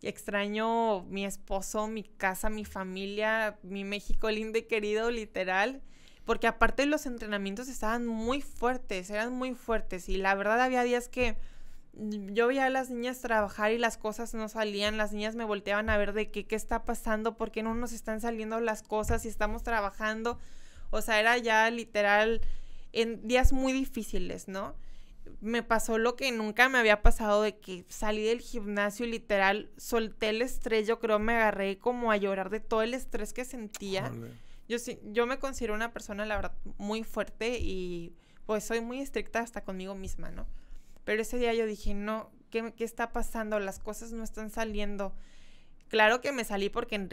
extraño mi esposo, mi casa, mi familia, mi México lindo y querido, literal. Porque aparte los entrenamientos estaban muy fuertes, eran muy fuertes. Y la verdad había días que yo veía a las niñas trabajar y las cosas no salían. Las niñas me volteaban a ver de qué está pasando, por qué no nos están saliendo las cosas y estamos trabajando. O sea, era ya literal en días muy difíciles, ¿no? Me pasó lo que nunca me había pasado, de que salí del gimnasio y literal solté el estrés. Yo creo me agarré como a llorar de todo el estrés que sentía. Vale. Yo me considero una persona, la verdad, muy fuerte y pues soy muy estricta hasta conmigo misma, ¿no? Pero ese día yo dije, no, ¿qué está pasando? Las cosas no están saliendo. Claro que me salí porque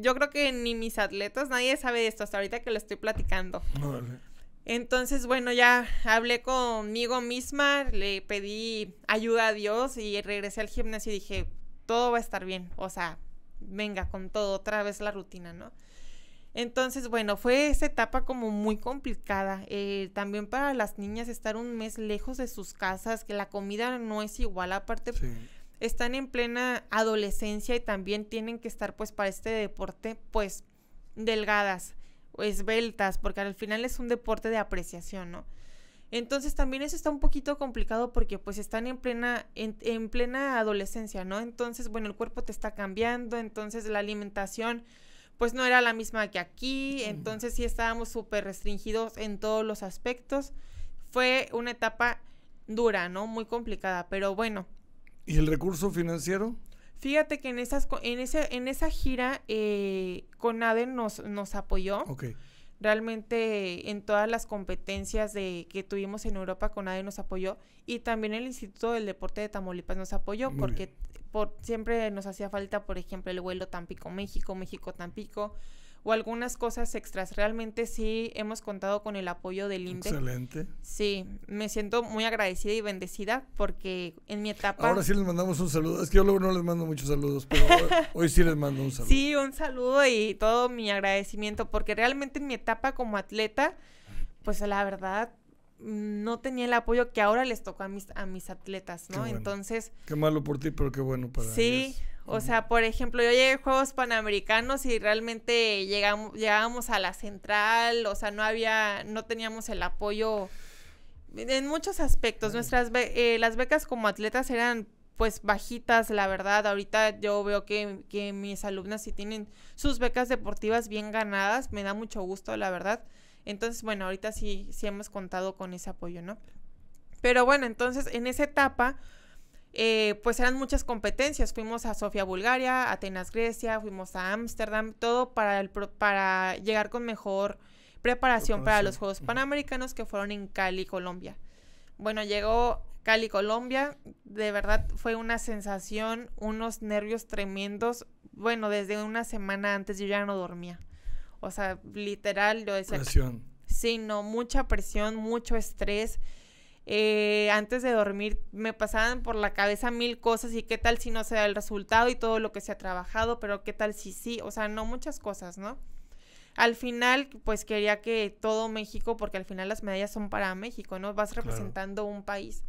yo creo que ni mis atletas, nadie sabe de esto hasta ahorita que lo estoy platicando. Vale. Entonces, bueno, ya hablé conmigo misma, le pedí ayuda a Dios y regresé al gimnasio y dije, todo va a estar bien, o sea, venga con todo, otra vez la rutina, ¿no? Entonces, bueno, fue esa etapa como muy complicada, también para las niñas estar un mes lejos de sus casas, que la comida no es igual, aparte sí. Están en plena adolescencia y también tienen que estar pues para este deporte pues delgadas, esbeltas, porque al final es un deporte de apreciación, ¿no? Entonces también eso está un poquito complicado porque pues están en plena adolescencia, ¿no? Entonces, bueno, el cuerpo te está cambiando, entonces la alimentación pues no era la misma que aquí, entonces sí estábamos súper restringidos en todos los aspectos. Fue una etapa dura, ¿no? Muy complicada, pero bueno. ¿Y el recurso financiero? Fíjate que en esa gira CONADE nos apoyó. Okay. Realmente en todas las competencias que tuvimos en Europa, CONADE nos apoyó. Y también el Instituto del Deporte de Tamaulipas nos apoyó porque... siempre nos hacía falta, por ejemplo, el vuelo Tampico-México, México-Tampico o algunas cosas extras. Realmente sí hemos contado con el apoyo del INDE. Excelente. Sí, me siento muy agradecida y bendecida porque en mi etapa... Ahora sí les mandamos un saludo. Es que yo luego no les mando muchos saludos, pero hoy sí les mando un saludo. Sí, un saludo y todo mi agradecimiento porque realmente en mi etapa como atleta, pues la verdad... no tenía el apoyo que ahora les tocó a mis atletas, ¿no? Qué bueno. Entonces... Qué malo por ti, pero qué bueno para sí, ellas. O sea, por ejemplo, yo llegué a Juegos Panamericanos y realmente llegábamos a la central, o sea, no teníamos el apoyo en muchos aspectos. Ay. Las becas como atletas eran, pues, bajitas, la verdad. Ahorita yo veo que mis alumnas sí tienen sus becas deportivas bien ganadas, me da mucho gusto, la verdad. Entonces, bueno, ahorita sí hemos contado con ese apoyo, ¿no? Pero bueno, entonces, en esa etapa, pues eran muchas competencias. Fuimos a Sofía, Bulgaria, Atenas, Grecia, fuimos a Ámsterdam, todo para llegar con mejor preparación para los Juegos Panamericanos que fueron en Cali, Colombia. Bueno, llegó Cali, Colombia, de verdad fue una sensación, unos nervios tremendos. Bueno, desde una semana antes yo ya no dormía. O sea, literal, yo decía... Presión. Sí, no, mucha presión, mucho estrés. Antes de dormir me pasaban por la cabeza 1000 cosas y qué tal si no se da el resultado y todo lo que se ha trabajado, pero qué tal si sí, o sea, no, muchas cosas, ¿no? Al final, pues quería que todo México, porque al final las medallas son para México, ¿no? Vas representando claro. un país.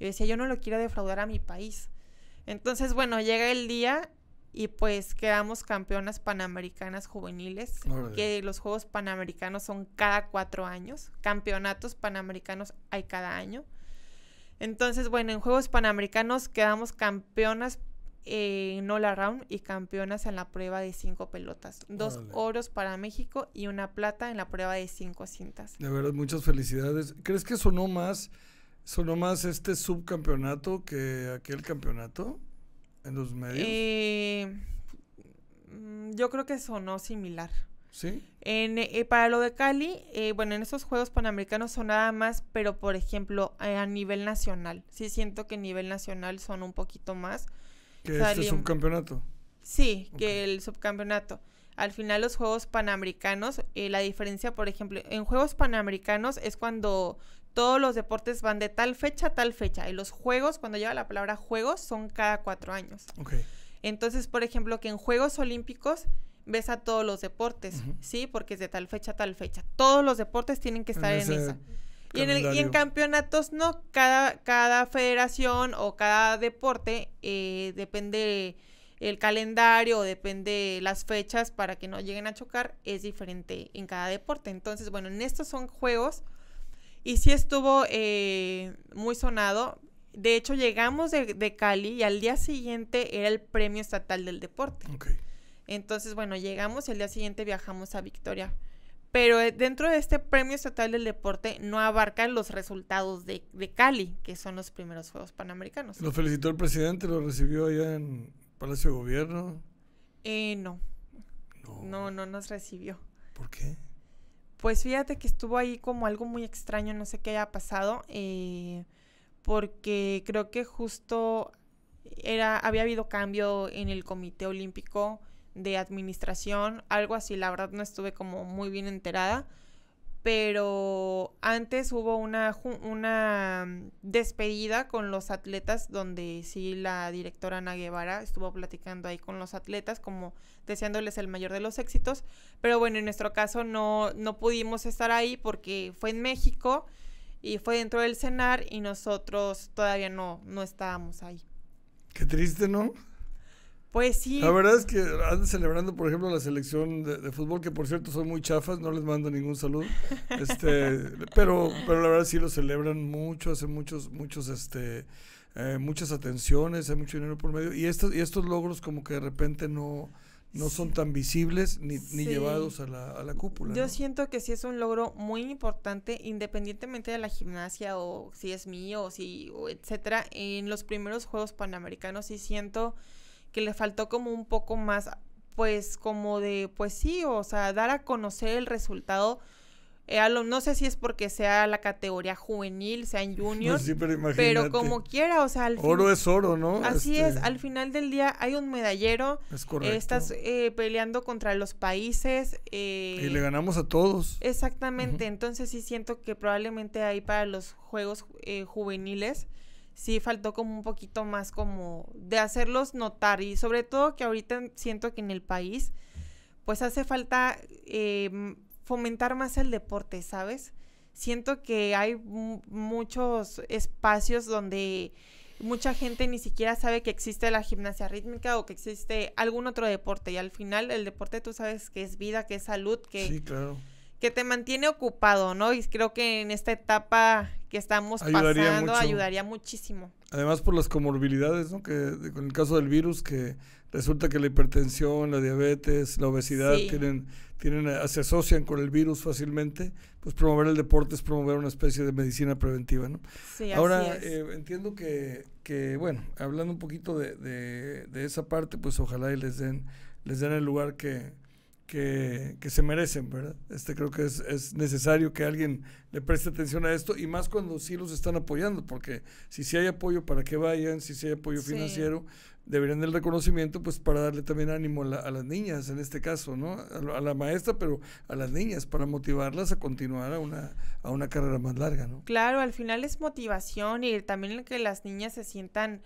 Yo decía, yo no lo quiero defraudar a mi país. Entonces, bueno, llega el día... Y pues quedamos campeonas panamericanas juveniles, oh, que los Juegos Panamericanos son cada 4 años, campeonatos panamericanos hay cada año. Entonces, bueno, en Juegos Panamericanos quedamos campeonas en all around y campeonas en la prueba de 5 pelotas. 2 oros para México y 1 plata en la prueba de 5 cintas. De verdad, muchas felicidades. ¿Crees que sonó más este subcampeonato que aquel campeonato? ¿En los medios? Yo creo que sonó similar. ¿Sí? Para lo de Cali, bueno, en esos Juegos Panamericanos sonaba más, pero por ejemplo, a nivel nacional. Sí siento que a nivel nacional son un poquito más. ¿Que este subcampeonato? Sí, okay. Que el subcampeonato. Al final los Juegos Panamericanos, la diferencia, por ejemplo, en Juegos Panamericanos es cuando... Todos los deportes van de tal fecha a tal fecha. Y los juegos, cuando lleva la palabra juegos, son cada 4 años. Okay. Entonces, por ejemplo, que en Juegos Olímpicos ves a todos los deportes, uh-huh. ¿sí? Porque es de tal fecha a tal fecha. Todos los deportes tienen que estar en esa. Y en campeonatos no. Cada federación o cada deporte depende el calendario, depende las fechas para que no lleguen a chocar. Es diferente en cada deporte. Entonces, bueno, en estos son juegos... Y sí estuvo muy sonado. De hecho, llegamos de Cali y al día siguiente era el premio estatal del deporte. Okay. Entonces, bueno, llegamos y al día siguiente viajamos a Victoria. Pero dentro de este premio estatal del deporte no abarcan los resultados de Cali, que son los primeros Juegos Panamericanos. ¿Lo felicitó el presidente? ¿Lo recibió allá en Palacio de Gobierno? No. No nos recibió. ¿Por qué? Pues fíjate que estuvo ahí como algo muy extraño, no sé qué haya pasado, porque creo que justo había habido cambio en el Comité Olímpico de Administración, algo así, la verdad no estuve como muy bien enterada, pero antes hubo una despedida con los atletas donde sí la directora Ana Guevara estuvo platicando ahí con los atletas como deseándoles el mayor de los éxitos, pero bueno, en nuestro caso no pudimos estar ahí porque fue en México y fue dentro del CENAR y nosotros todavía no estábamos ahí. Qué triste, ¿no? Pues sí. La verdad es que andan celebrando, por ejemplo, la selección de fútbol, que por cierto son muy chafas, no les mando ningún saludo. Pero la verdad sí lo celebran mucho, hacen muchas atenciones, hay mucho dinero por medio. Y estos logros como que de repente no son tan visibles ni llevados a la cúpula. Yo siento que sí es un logro muy importante, independientemente de la gimnasia o si es mío o etcétera. En los primeros Juegos Panamericanos sí siento que le faltó como un poco más, dar a conocer el resultado. No sé si es porque sea la categoría juvenil, sea en junior, sí, pero como quiera, oro es oro, ¿no? Así es, al final del día hay un medallero, es correcto. Estás peleando contra los países. Y le ganamos a todos. Exactamente, entonces sí siento que probablemente ahí para los juegos juveniles sí faltó como un poquito más como de hacerlos notar, y sobre todo que ahorita siento que en el país pues hace falta fomentar más el deporte, ¿sabes? Siento que hay muchos espacios donde mucha gente ni siquiera sabe que existe la gimnasia rítmica o que existe algún otro deporte, y al final el deporte tú sabes que es vida, que es salud, que... Sí, claro. Que te mantiene ocupado, ¿no? Y creo que en esta etapa que estamos pasando ayudaría muchísimo. Además por las comorbilidades, ¿no? Que con el caso del virus, que resulta que la hipertensión, la diabetes, la obesidad se asocian con el virus fácilmente, pues promover el deporte es promover una especie de medicina preventiva, ¿no? Sí, ahora así es. Entiendo que, bueno, hablando un poquito de esa parte, pues ojalá y les den el lugar que se merecen, ¿verdad? Creo que es necesario que alguien le preste atención a esto, y más cuando sí los están apoyando, porque si hay apoyo para que vayan, si hay apoyo financiero, deberían del reconocimiento, pues para darle también ánimo a las niñas en este caso, ¿no? A la maestra, pero a las niñas, para motivarlas a continuar a una carrera más larga, ¿no? Claro, al final es motivación, y también que las niñas se sientan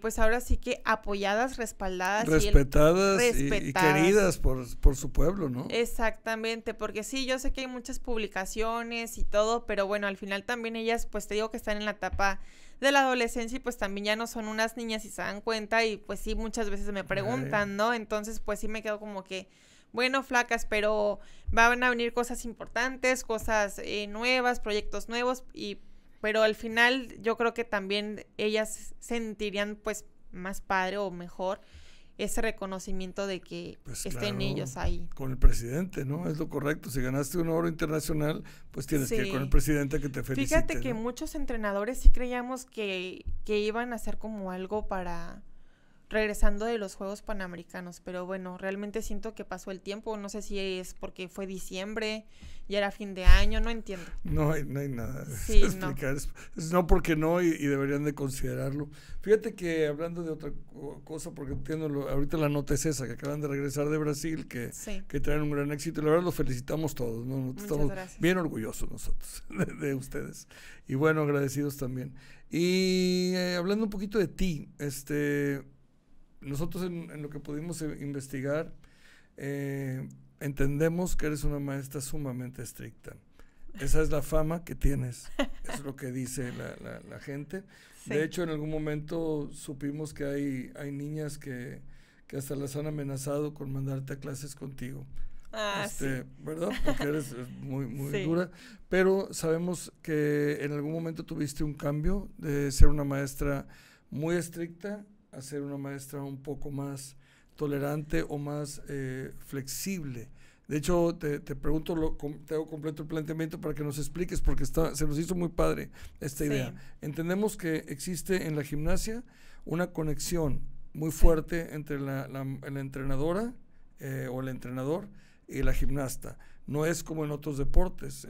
pues ahora sí que apoyadas, respaldadas, respetadas y queridas por su pueblo, ¿no? Exactamente, porque sí, yo sé que hay muchas publicaciones y todo, pero bueno, al final también ellas, pues te digo que están en la etapa de la adolescencia y pues también ya no son unas niñas y se dan cuenta, y pues sí, muchas veces me preguntan, ¿no? Entonces pues sí me quedo como que, bueno, flacas, pero van a venir cosas importantes, cosas nuevas, proyectos nuevos, pero al final yo creo que también ellas sentirían pues más padre o mejor ese reconocimiento de que pues estén, claro, ellos ahí. Con el presidente, ¿no? Es lo correcto. Si ganaste un oro internacional, pues tienes que ir con el presidente que te felicite. Fíjate, ¿no?, que muchos entrenadores sí creíamos que iban a hacer como algo para... regresando de los Juegos Panamericanos, pero bueno, realmente siento que pasó el tiempo, no sé si es porque fue diciembre, ya era fin de año, no entiendo. No hay nada que explicar, no porque no, y deberían de considerarlo. Fíjate que hablando de otra cosa, porque entiendo, ahorita la nota es esa, que acaban de regresar de Brasil, que traen un gran éxito, y la verdad los felicitamos todos, ¿no? Muchas estamos gracias. Bien orgullosos nosotros de ustedes, y bueno, agradecidos también. Y hablando un poquito de ti, nosotros en lo que pudimos investigar, entendemos que eres una maestra sumamente estricta. Esa es la fama que tienes, es lo que dice la gente. Sí. De hecho, en algún momento supimos que hay niñas que hasta las han amenazado con mandarte a clases contigo. Ah, sí. ¿Verdad? Porque eres muy, muy dura. Pero sabemos que en algún momento tuviste un cambio de ser una maestra muy estricta a ser una maestra un poco más tolerante o más flexible. De hecho, te pregunto, te hago completo el planteamiento para que nos expliques, porque se nos hizo muy padre esta idea. Entendemos que existe en la gimnasia una conexión muy fuerte entre la entrenadora o el entrenador y la gimnasta. No es como en otros deportes,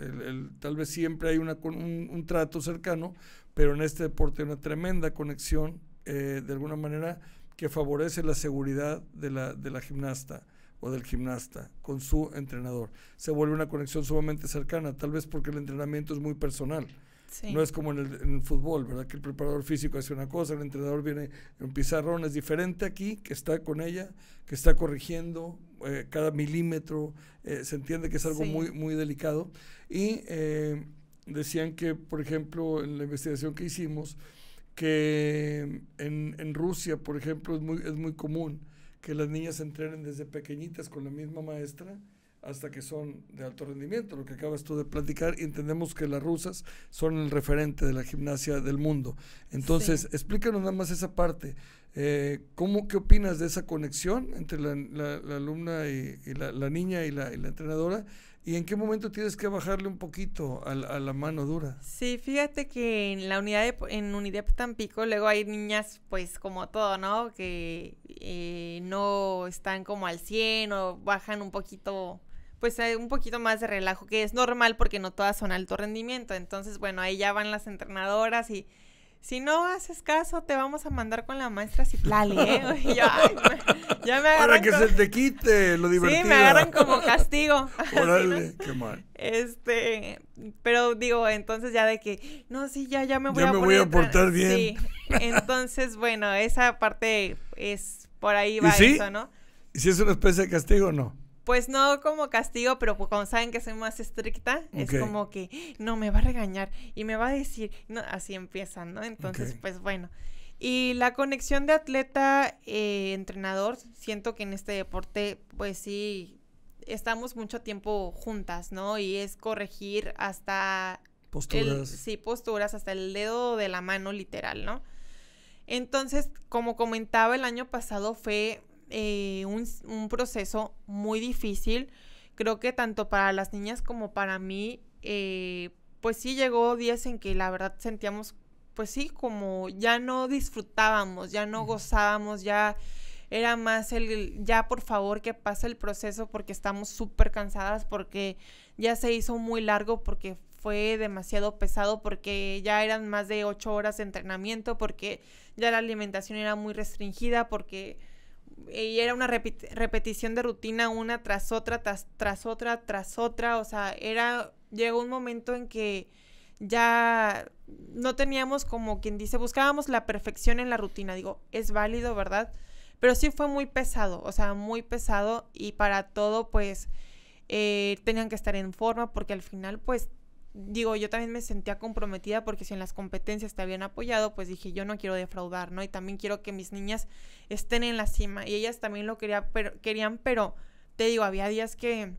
tal vez siempre hay un trato cercano, pero en este deporte hay una tremenda conexión de alguna manera, que favorece la seguridad de la gimnasta o del gimnasta con su entrenador. Se vuelve una conexión sumamente cercana, tal vez porque el entrenamiento es muy personal. Sí. No es como en el fútbol, ¿verdad? Que el preparador físico hace una cosa, el entrenador viene en pizarrón, es diferente aquí, que está con ella, que está corrigiendo cada milímetro, se entiende que es algo sí. muy, muy delicado. Y decían que, por ejemplo, en la investigación que hicimos, que en Rusia, por ejemplo, es muy común que las niñas entrenen desde pequeñitas con la misma maestra hasta que son de alto rendimiento, lo que acabas tú de platicar, y entendemos que las rusas son el referente de la gimnasia del mundo. Entonces, sí. Explícanos nada más esa parte. ¿Qué opinas de esa conexión entre la alumna y la niña y la entrenadora? ¿Y en qué momento tienes que bajarle un poquito a la mano dura? Sí, fíjate que en la unidad de Tampico luego hay niñas, pues como todo, ¿no? Que no están como al 100 o bajan un poquito, pues hay un poquito más de relajo, que es normal porque no todas son alto rendimiento. Entonces, bueno, ahí ya van las entrenadoras y si no haces caso, te vamos a mandar con la maestra Citlaly, ¿eh? Ya me agarran para que se te quite lo divertido. Sí, me agarran como castigo. Órale, qué mal. Pero digo, entonces ya de que, no, sí, ya me voy a portar bien. Sí, entonces, bueno, esa parte es, por ahí va eso, ¿no? ¿Y si es una especie de castigo o no? Pues no como castigo, pero como saben que soy más estricta, okay. Es como que, no, me va a regañar y me va a decir, no, así empiezan, ¿no? Entonces, okay. Pues bueno. Y la conexión de atleta-entrenador, siento que en este deporte, pues sí, estamos mucho tiempo juntas, ¿no? Y es corregir hasta... posturas. Posturas, hasta el dedo de la mano, literal, ¿no? Entonces, como comentaba, el año pasado fue... un proceso muy difícil, creo que tanto para las niñas como para mí, pues sí llegó días en que la verdad sentíamos, pues sí, como ya no disfrutábamos, ya no gozábamos, ya era más ya por favor que pase el proceso porque estamos súper cansadas, porque ya se hizo muy largo, porque fue demasiado pesado, porque ya eran más de 8 horas de entrenamiento, porque ya la alimentación era muy restringida, porque... y era una repetición de rutina una tras otra, tras otra, o sea, llegó un momento en que ya no teníamos, como quien dice, buscábamos la perfección en la rutina, digo, es válido, ¿verdad? Pero sí fue muy pesado, o sea, muy pesado, y para todo, pues, tenían que estar en forma, porque al final, pues, digo, yo también me sentía comprometida porque si en las competencias te habían apoyado, pues dije, yo no quiero defraudar, ¿no? Y también quiero que mis niñas estén en la cima. Y ellas también lo querían, pero te digo, había días que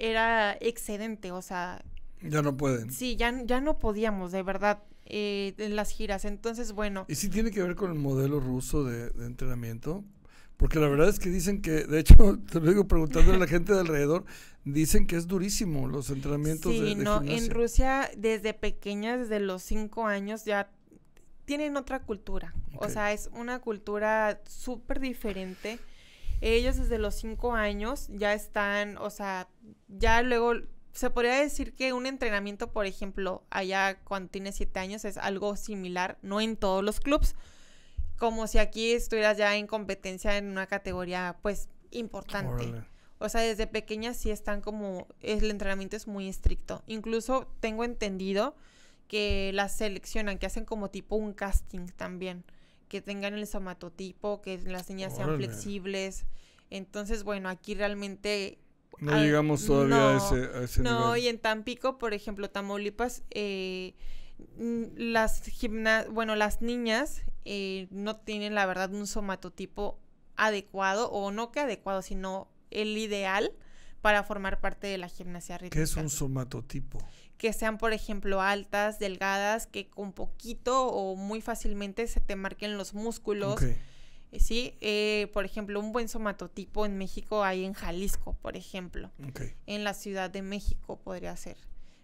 era excedente, o sea... Ya no pueden. Sí, ya no podíamos, de verdad, en las giras. Entonces, bueno... ¿Y si tiene que ver con el modelo ruso de entrenamiento? Porque la verdad es que dicen que, de hecho, te lo digo preguntándole a la gente de alrededor, dicen que es durísimo los entrenamientos de no, gimnasia. En Rusia desde pequeñas, desde los 5 años ya tienen otra cultura, okay. O sea, es una cultura súper diferente. Ellos desde los 5 años ya están, o sea, ya luego, se podría decir que un entrenamiento, por ejemplo, allá cuando tienes 7 años es algo similar, no en todos los clubs, como si aquí estuvieras ya en competencia en una categoría, pues, importante. Órale. O sea, desde pequeñas sí están como... el entrenamiento es muy estricto. Incluso tengo entendido que las seleccionan, que hacen como tipo un casting también. Que tengan el somatotipo, que las niñas sean flexibles. Entonces, bueno, aquí realmente... no llegamos todavía a ese nivel. No, y en Tampico, por ejemplo, Tamaulipas, las niñas... no tienen la verdad un somatotipo adecuado, o no que adecuado, sino el ideal para formar parte de la gimnasia rítmica. ¿Qué es un somatotipo? Que sean, por ejemplo, altas, delgadas, que con poquito o muy fácilmente se te marquen los músculos. Okay. Sí, por ejemplo, un buen somatotipo en México hay en Jalisco, por ejemplo. Okay. En la Ciudad de México podría ser.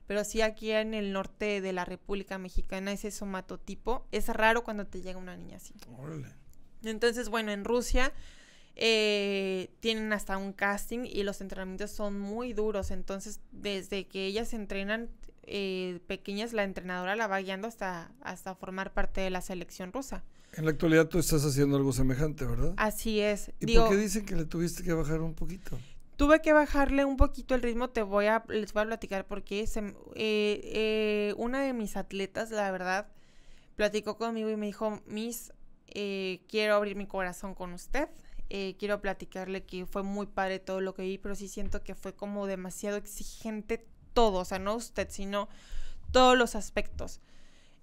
Pero sí, aquí en el norte de la República Mexicana ese somatotipo es raro cuando te llega una niña así. Órale. Entonces, bueno, en Rusia tienen hasta un casting y los entrenamientos son muy duros. Entonces, desde que ellas entrenan, pequeñas, la entrenadora la va guiando hasta formar parte de la selección rusa. En la actualidad tú estás haciendo algo semejante, ¿verdad? Así es. ¿Y digo, por qué dicen que le tuviste que bajar un poquito? Tuve que bajarle un poquito el ritmo, les voy a platicar porque una de mis atletas, la verdad, platicó conmigo y me dijo, Miss, quiero abrir mi corazón con usted, quiero platicarle que fue muy padre todo lo que vi, pero sí siento que fue como demasiado exigente todo, o sea, no usted, sino todos los aspectos.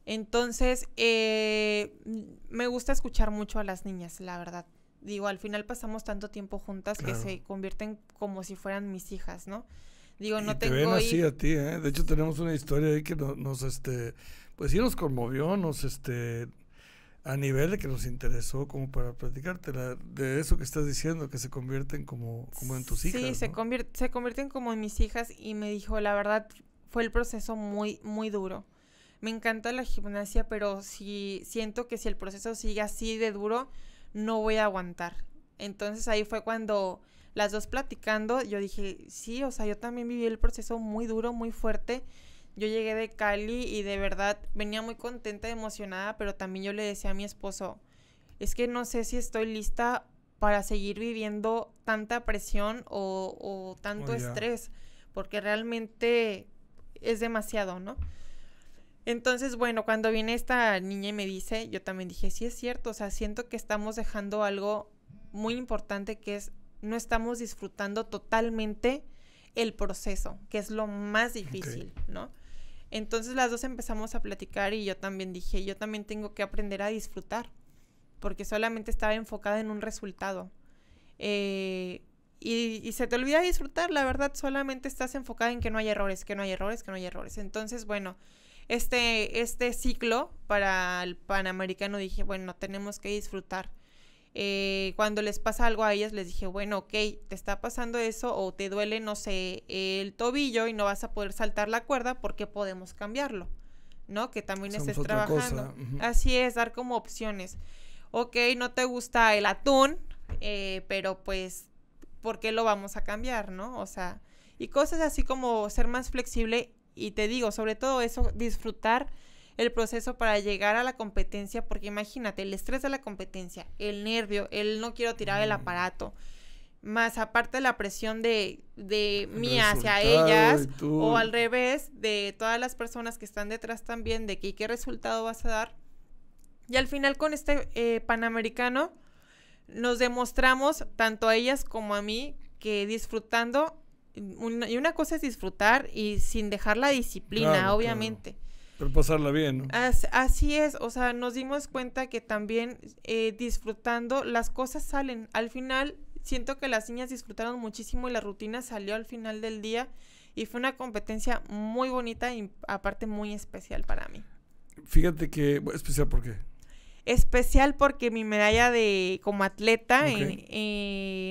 Entonces, me gusta escuchar mucho a las niñas, la verdad. Digo, al final pasamos tanto tiempo juntas claro. que se convierten como si fueran mis hijas, ¿no? Digo, no te ven así a ti, ¿eh? De hecho, tenemos una historia ahí que pues sí nos conmovió, a nivel de que nos interesó como para platicarte de eso que estás diciendo, que se convierten como en tus hijas. Sí, ¿no? Se convierten como en mis hijas y me dijo, la verdad, fue el proceso muy, muy duro. Me encanta la gimnasia, pero sí siento que si el proceso sigue así de duro, no voy a aguantar. Entonces ahí fue cuando las dos platicando, yo dije, sí, o sea, yo también viví el proceso muy duro, muy fuerte. Yo llegué de Cali y de verdad venía muy contenta, emocionada, pero también yo le decía a mi esposo, es que no sé si estoy lista para seguir viviendo tanta presión o tanto estrés, porque realmente es demasiado, ¿no? Entonces, bueno, cuando viene esta niña y me dice, yo también dije, sí es cierto, o sea, siento que estamos dejando algo muy importante que es, no estamos disfrutando totalmente el proceso, que es lo más difícil, okay. ¿no? Entonces las dos empezamos a platicar y yo también dije, yo también tengo que aprender a disfrutar, porque solamente estaba enfocada en un resultado. Y se te olvida disfrutar, la verdad, solamente estás enfocada en que no hay errores, que no hay errores, que no hay errores. Entonces, bueno, este ciclo para el Panamericano dije, bueno, tenemos que disfrutar. Cuando les pasa algo a ellas les dije, bueno, ok, te está pasando eso o te duele, no sé, el tobillo y no vas a poder saltar la cuerda porque podemos cambiarlo, ¿no? Que también estés trabajando. Uh-huh. Así es, dar como opciones. Ok, no te gusta el atún, pero pues, ¿por qué lo vamos a cambiar, no? O sea, y cosas así como ser más flexible. Y te digo, sobre todo eso, disfrutar el proceso para llegar a la competencia, porque imagínate, el estrés de la competencia, el nervio, el no quiero tirar el aparato, más aparte la presión de mí hacia ellas, o al revés, de todas las personas que están detrás también, de qué resultado vas a dar. Y al final con este Panamericano nos demostramos, tanto a ellas como a mí, que disfrutando... Y una cosa es disfrutar y sin dejar la disciplina, claro, obviamente. Claro. Pero pasarla bien, ¿no? Así es, o sea, nos dimos cuenta que también disfrutando las cosas salen. Al final, siento que las niñas disfrutaron muchísimo y la rutina salió al final del día. Y fue una competencia muy bonita y aparte muy especial para mí. Fíjate que, ¿especial por qué? Especial porque mi medalla como atleta okay.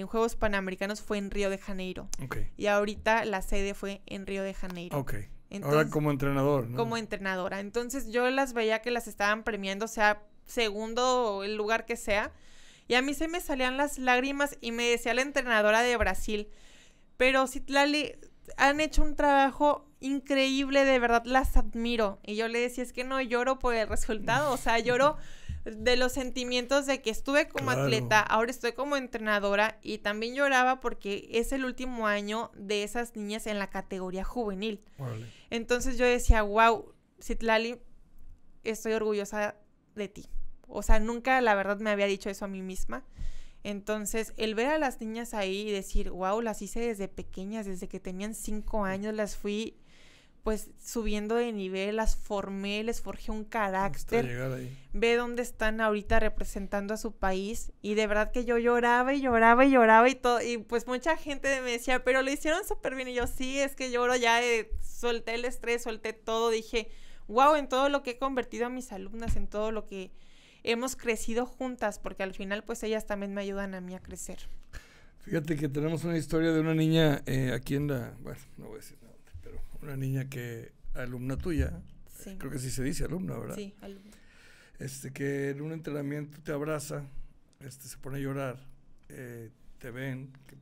en Juegos Panamericanos fue en Río de Janeiro. Okay. Y ahorita la sede fue en Río de Janeiro. Okay. Entonces, ahora como entrenador, ¿no? Como entrenadora. Entonces yo las veía que las estaban premiando, sea segundo o el lugar que sea. Y a mí se me salían las lágrimas y me decía la entrenadora de Brasil, pero Citlaly, han hecho un trabajo increíble, de verdad las admiro. Y yo le decía, es que no lloro por el resultado, o sea, lloro de los sentimientos de que estuve como claro. atleta, ahora estoy como entrenadora, y también lloraba porque es el último año de esas niñas en la categoría juvenil. Vale. Entonces yo decía, wow, Citlaly, estoy orgullosa de ti. O sea, nunca la verdad me había dicho eso a mí misma. Entonces, el ver a las niñas ahí y decir, wow, las hice desde pequeñas, desde que tenían 5 años, las fui, pues, subiendo de nivel, las formé, les forjé un carácter. Ve dónde están ahorita representando a su país. Y de verdad que yo lloraba y lloraba y lloraba y todo. Y pues mucha gente me decía, pero lo hicieron súper bien. Y yo, sí, es que lloro ya, solté el estrés, solté todo. Dije, wow, en todo lo que he convertido a mis alumnas, en todo lo que... hemos crecido juntas, porque al final pues ellas también me ayudan a mí a crecer. Fíjate que tenemos una historia de una niña aquí en la, bueno, no voy a decir nada, pero una niña que, alumna tuya, sí. Creo que sí se dice alumna, ¿verdad? Sí, alumna. Que en un entrenamiento te abraza, se pone a llorar, te ven, que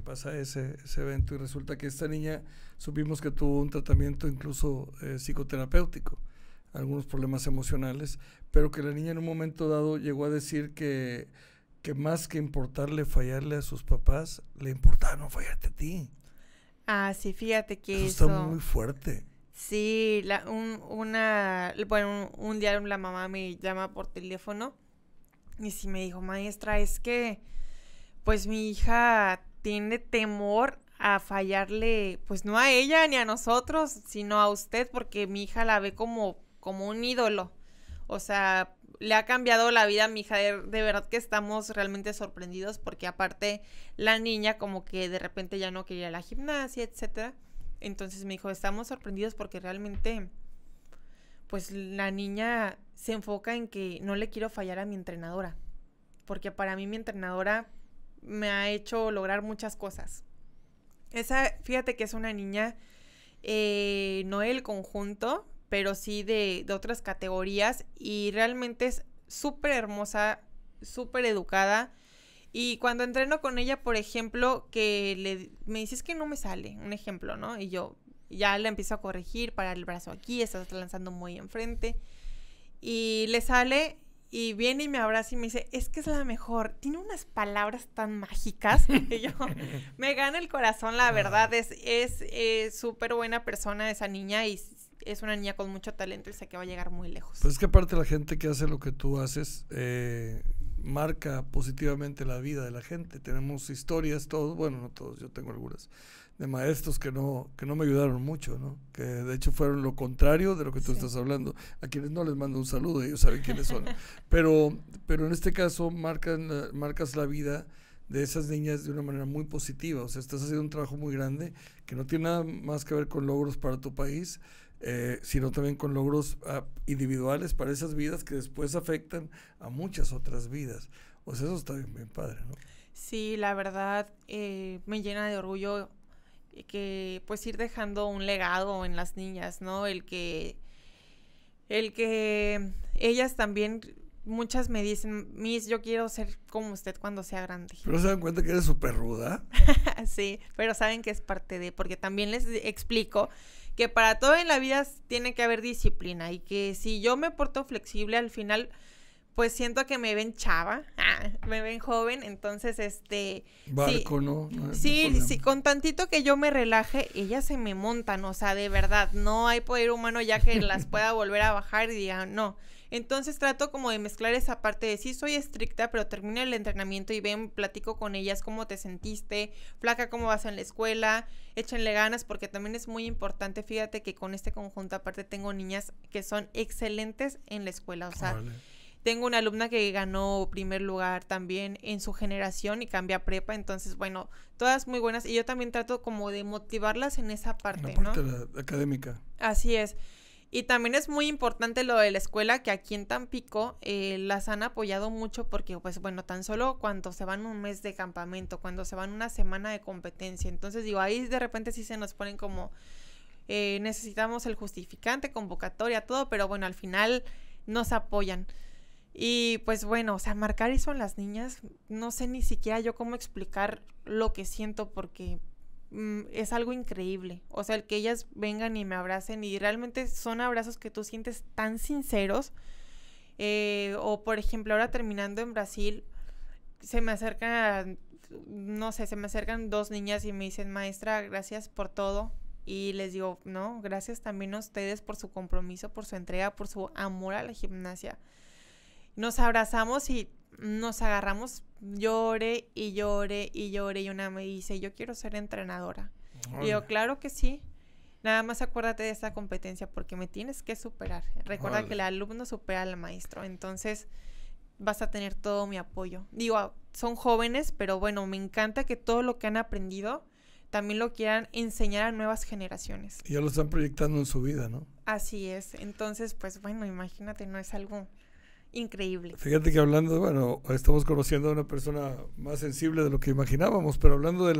pasa ese evento, y resulta que esta niña, supimos que tuvo un tratamiento incluso psicoterapéutico, algunos problemas emocionales, pero que la niña en un momento dado llegó a decir que más que importarle fallarle a sus papás, le importaba no fallarte a ti. Ah, sí, fíjate que eso está muy fuerte. Sí, un día la mamá me llama por teléfono y sí me dijo: maestra, es que pues mi hija tiene temor a fallarle, pues no a ella ni a nosotros, sino a usted, porque mi hija la ve como un ídolo. O sea, le ha cambiado la vida a mi hija, de verdad que estamos realmente sorprendidos, porque aparte la niña como que de repente ya no quería la gimnasia, etcétera. Entonces me dijo: estamos sorprendidos porque realmente pues la niña se enfoca en que no le quiero fallar a mi entrenadora, porque para mí mi entrenadora me ha hecho lograr muchas cosas. Esa, fíjate que es una niña, no del conjunto, pero sí de otras categorías, y realmente es súper hermosa, súper educada. Y cuando entreno con ella, por ejemplo, que me dices que no me sale, un ejemplo, ¿no? Y yo ya la empiezo a corregir: para el brazo aquí, estás lanzando muy enfrente, y le sale, y viene y me abraza y me dice: es que es la mejor, tiene unas palabras tan mágicas. Y yo, me gana el corazón, la verdad. Es súper buena persona esa niña, y es una niña con mucho talento, y sé que va a llegar muy lejos. Pues es que aparte la gente que hace lo que tú haces, marca positivamente la vida de la gente. Tenemos historias todos, bueno, no todos, yo tengo algunas, de maestros que no me ayudaron mucho, ¿no? Que de hecho fueron lo contrario de lo que tú estás hablando. A quienes no les mando un saludo, ellos saben quiénes son. Pero en este caso marcas la vida de esas niñas de una manera muy positiva. O sea, estás haciendo un trabajo muy grande que no tiene nada más que ver con logros para tu país, sino también con logros individuales para esas vidas, que después afectan a muchas otras vidas. O sea, eso está bien, bien padre, ¿no? Sí, la verdad, me llena de orgullo que pues ir dejando un legado en las niñas, ¿no? El que ellas también, muchas me dicen: Miss, yo quiero ser como usted cuando sea grande. ¿Pero se dan cuenta que eres súper ruda? Sí, pero saben que es parte de, porque también les explico que para todo en la vida tiene que haber disciplina, y que si yo me porto flexible, al final pues siento que me ven chava, me ven joven. Entonces barco, sí, ¿no? No, sí, con tantito que yo me relaje, ellas se me montan. O sea, de verdad, no hay poder humano ya que las pueda volver a bajar y digan no. Entonces trato como de mezclar esa parte de sí soy estricta, pero termino el entrenamiento y ven, platico con ellas: cómo te sentiste, flaca, cómo vas en la escuela, échenle ganas, porque también es muy importante. Fíjate que con este conjunto aparte tengo niñas que son excelentes en la escuela. O sea, vale. Tengo una alumna que ganó primer lugar también en su generación y cambia prepa. Entonces, bueno, todas muy buenas, y yo también trato como de motivarlas en esa parte, ¿no? La parte académica. Así es. Y también es muy importante lo de la escuela, que aquí en Tampico las han apoyado mucho, porque pues bueno, tan solo cuando se van un mes de campamento, cuando se van una semana de competencia. Entonces digo, ahí de repente sí se nos ponen como necesitamos el justificante, convocatoria, todo, pero bueno, al final nos apoyan. Y pues bueno, o sea, marcar eso en las niñas, no sé ni siquiera yo cómo explicar lo que siento, porque es algo increíble. O sea, el que ellas vengan y me abracen, y realmente son abrazos que tú sientes tan sinceros. O por ejemplo, ahora terminando en Brasil, se me acercan dos niñas y me dicen: maestra, gracias por todo. Y les digo: no, gracias también a ustedes por su compromiso, por su entrega, por su amor a la gimnasia. Nos abrazamos y nos agarramos, lloré y lloré y lloré, y una me dice: yo quiero ser entrenadora. Hola. Y yo: claro que sí, nada más acuérdate de esta competencia, porque me tienes que superar. Recuerda que el alumno supera al maestro, entonces vas a tener todo mi apoyo. Digo, son jóvenes, pero bueno, me encanta que todo lo que han aprendido también lo quieran enseñar a nuevas generaciones. Y ya lo están proyectando en su vida, ¿no? Así es. Entonces, pues bueno, imagínate, no es algo increíble. Fíjate que hablando, bueno, estamos conociendo a una persona más sensible de lo que imaginábamos, pero hablando de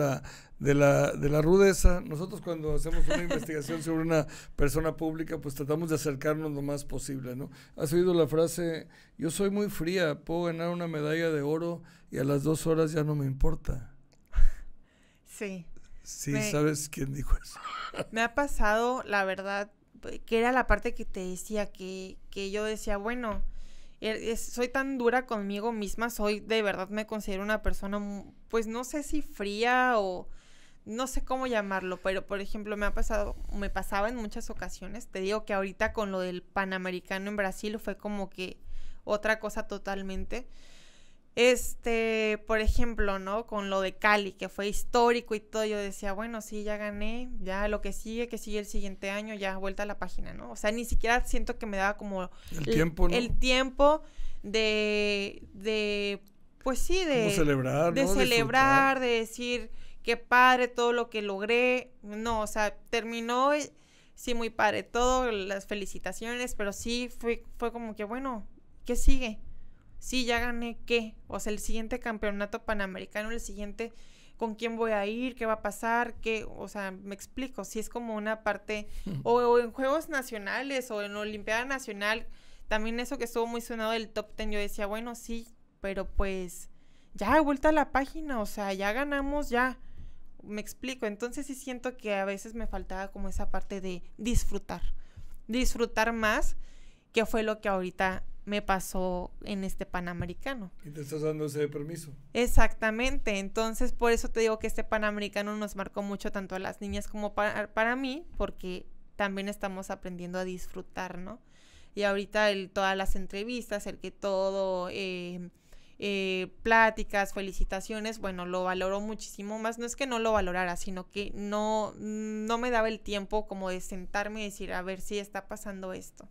la rudeza, nosotros cuando hacemos una investigación sobre una persona pública, pues tratamos de acercarnos lo más posible, ¿no? ¿Has oído la frase, yo soy muy fría, puedo ganar una medalla de oro y a las 2 horas ya no me importa? Sí. Sí, ¿sabes quién dijo eso? Me ha pasado, la verdad, que era la parte que te decía, que yo decía, bueno, soy tan dura conmigo misma, soy, de verdad me considero una persona, pues no sé si fría o no sé cómo llamarlo, pero por ejemplo me pasaba en muchas ocasiones, te digo que ahorita con lo del Panamericano en Brasil fue como que otra cosa totalmente, por ejemplo, ¿no? Con lo de Cali, que fue histórico y todo, yo decía, bueno, sí, ya gané, ya lo que sigue el siguiente año, ya vuelta a la página, ¿no? O sea, ni siquiera siento que me daba como el tiempo de celebrar, ¿no? De decir, qué padre todo lo que logré, no, o sea, terminó, sí, muy padre todo, las felicitaciones, pero sí, fue como que, bueno, ¿qué sigue? Sí, ya gané, ¿qué? O sea, el siguiente campeonato panamericano, el siguiente, ¿con quién voy a ir? ¿Qué va a pasar? ¿Qué? O sea, me explico, si es como una parte, o en Juegos Nacionales, o en Olimpiada Nacional, también eso que estuvo muy sonado del top 10, yo decía, bueno, sí, pero pues, ya de vuelta a la página, o sea, ya ganamos, ya, me explico, entonces sí siento que a veces me faltaba como esa parte de disfrutar más, que fue lo que ahorita me pasó en este Panamericano. Y te estás dando ese permiso. Exactamente, entonces por eso te digo que este Panamericano nos marcó mucho tanto a las niñas como para mí, porque también estamos aprendiendo a disfrutar, ¿no? Y ahorita todas las entrevistas, el que todo, pláticas, felicitaciones, bueno, lo valoro muchísimo más, no es que no lo valorara, sino que no me daba el tiempo como de sentarme y decir, a ver si está pasando esto.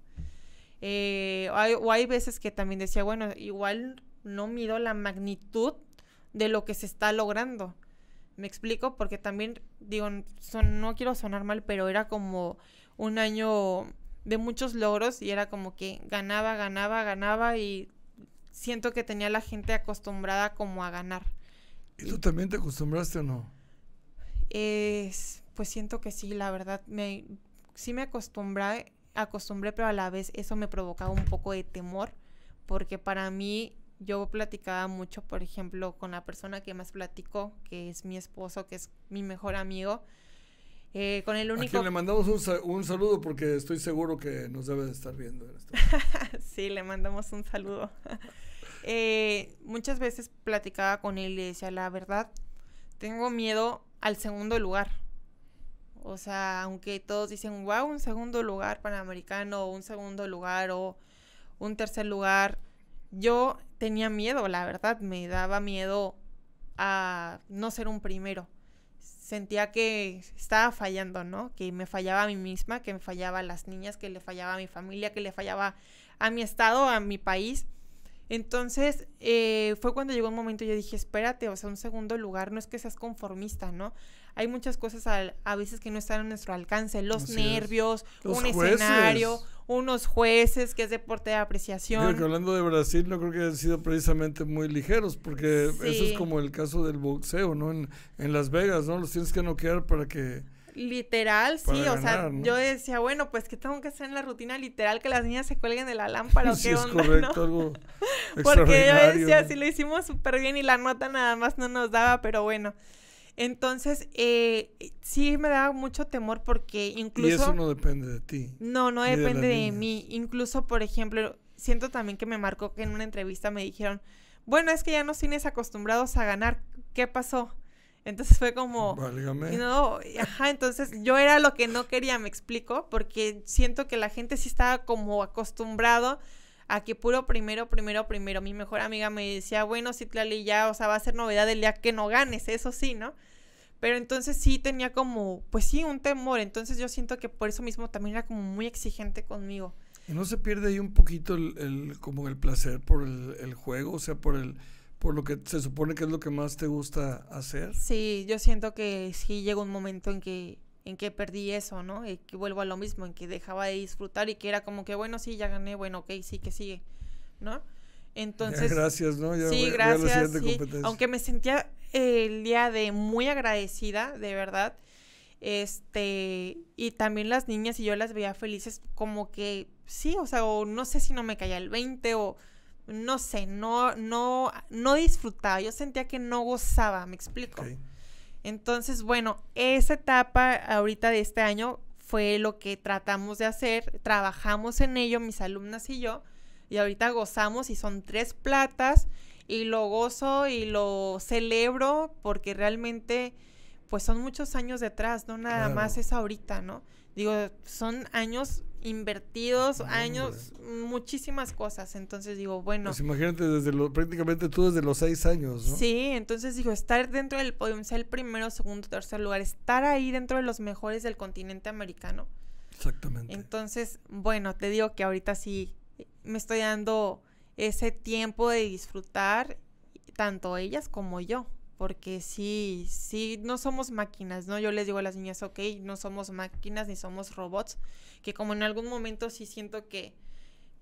Hay veces que también decía, bueno, igual no mido la magnitud de lo que se está logrando, me explico, porque también digo, no quiero sonar mal, pero era como un año de muchos logros y era como que ganaba y siento que tenía la gente acostumbrada como a ganar. ¿Y tú también te acostumbraste o no? Pues siento que sí, la verdad sí me acostumbré, pero a la vez eso me provocaba un poco de temor, porque para mí, yo platicaba mucho, por ejemplo, con la persona que más platicó, que es mi esposo, que es mi mejor amigo, con el único... A quien le mandamos un saludo, porque estoy seguro que nos debe de estar viendo en esto. Sí, le mandamos un saludo. Muchas veces platicaba con él y decía, la verdad, tengo miedo al segundo lugar. O sea, aunque todos dicen, wow, un segundo lugar panamericano, un segundo lugar o un tercer lugar, yo tenía miedo, la verdad, me daba miedo a no ser un primero. Sentía que estaba fallando, ¿no? Que me fallaba a mí misma, que me fallaba a las niñas, que le fallaba a mi familia, que le fallaba a mi estado, a mi país. Entonces, fue cuando llegó un momento y yo dije, espérate, o sea, un segundo lugar, no es que seas conformista, ¿no? Hay muchas cosas a veces que no están a nuestro alcance, los así nervios, los un jueces. Escenario, unos jueces, que es deporte de apreciación. Creo que hablando de Brasil, no creo que hayan sido precisamente muy ligeros, porque sí. Eso es como el caso del boxeo, ¿no? En Las Vegas, ¿no? Los tienes que noquear para que... Literal, sí, ganar, o sea, ¿no? Yo decía, bueno, pues, ¿qué tengo que hacer en la rutina literal? ¿Que las niñas se cuelguen de la lámpara sí, o qué onda, correcto, ¿no? Algo porque yo decía, ¿no? Si lo hicimos súper bien y la nota nada más no nos daba, pero bueno. Entonces, sí me daba mucho temor porque incluso... Y eso no depende de ti. No depende de mí. Incluso, por ejemplo, siento también que me marcó que en una entrevista me dijeron, bueno, es que ya nos tienes acostumbrados a ganar, ¿qué pasó? Entonces fue como... Válgame. No, ajá, entonces yo era lo que no quería, me explico, porque siento que la gente sí estaba como acostumbrado a que puro primero. Mi mejor amiga me decía, bueno, Citlaly, ya, o sea, va a ser novedad el día que no ganes, eso sí, ¿no? Pero entonces sí tenía como, pues sí, un temor. Entonces yo siento que por eso mismo también era como muy exigente conmigo. ¿Y no se pierde ahí un poquito como el placer por el juego? O sea, por lo que se supone que es lo que más te gusta hacer. Sí, yo siento que sí llegó un momento en que perdí eso, ¿no? Y que vuelvo a lo mismo, en que dejaba de disfrutar y que era como que, bueno, sí, ya gané, bueno, ok, sí, que sigue. ¿no? Entonces... Gracias, ¿no? Ya, sí, gracias, sí. Aunque me sentía el día de muy agradecida, de verdad. Y también las niñas, y yo las veía felices, como que, sí, o sea, o no sé si no me caía el 20, o no sé, no disfrutaba, yo sentía que no gozaba, ¿me explico? Okay. Entonces, bueno, esa etapa ahorita de este año fue lo que tratamos de hacer, trabajamos en ello, mis alumnas y yo, y ahorita gozamos, y son 3 platas, y lo gozo, y lo celebro, porque realmente... pues son muchos años detrás, no nada más es ahorita, ¿no? Digo, son años invertidos, años, muchísimas cosas, entonces digo, bueno. Pues imagínate, prácticamente tú desde los 6 años, ¿no? Sí, entonces digo, estar dentro del podio, ser el primero, segundo, tercer lugar, estar ahí dentro de los mejores del continente americano. Exactamente. Entonces, bueno, te digo que ahorita sí me estoy dando ese tiempo de disfrutar, tanto ellas como yo. Porque sí, no somos máquinas, ¿no? Yo les digo a las niñas, ok, no somos máquinas ni somos robots, que como en algún momento sí siento que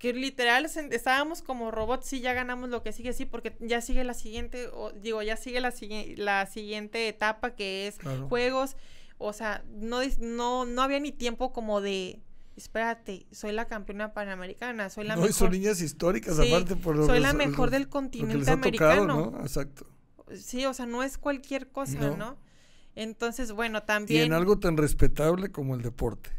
literal estábamos como robots, sí, ya ganamos lo que sigue, sí, porque ya sigue la siguiente, ya sigue la siguiente etapa que es juegos, o sea, no había ni tiempo como de... Espérate, soy la campeona panamericana, soy la mejor. No, son niñas históricas, sí, aparte por los... Soy la mejor del continente americano. Tocado, ¿no? Exacto. Sí, o sea, no es cualquier cosa, ¿no? Entonces, bueno, también... Y en algo tan respetable como el deporte.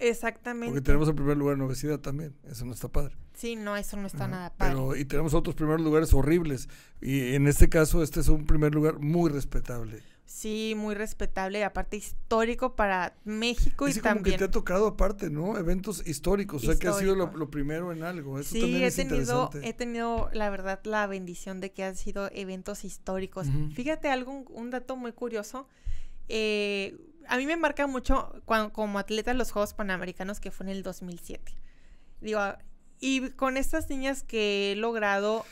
Exactamente. Porque tenemos el primer lugar en obesidad también, eso no está padre. Sí, no, eso no está nada padre. Pero, y tenemos otros primeros lugares horribles, y en este caso, este es un primer lugar muy respetable. Sí, muy respetable, y aparte histórico para México, y sí, también... como que te ha tocado aparte, ¿no? Eventos históricos, o sea, que ha sido lo primero en algo, eso sí, también es interesante. Sí, he tenido, la verdad, la bendición de que han sido eventos históricos. Fíjate, un dato muy curioso, a mí me marca mucho como atleta los Juegos Panamericanos, que fue en el 2007. Digo, y con estas niñas que he logrado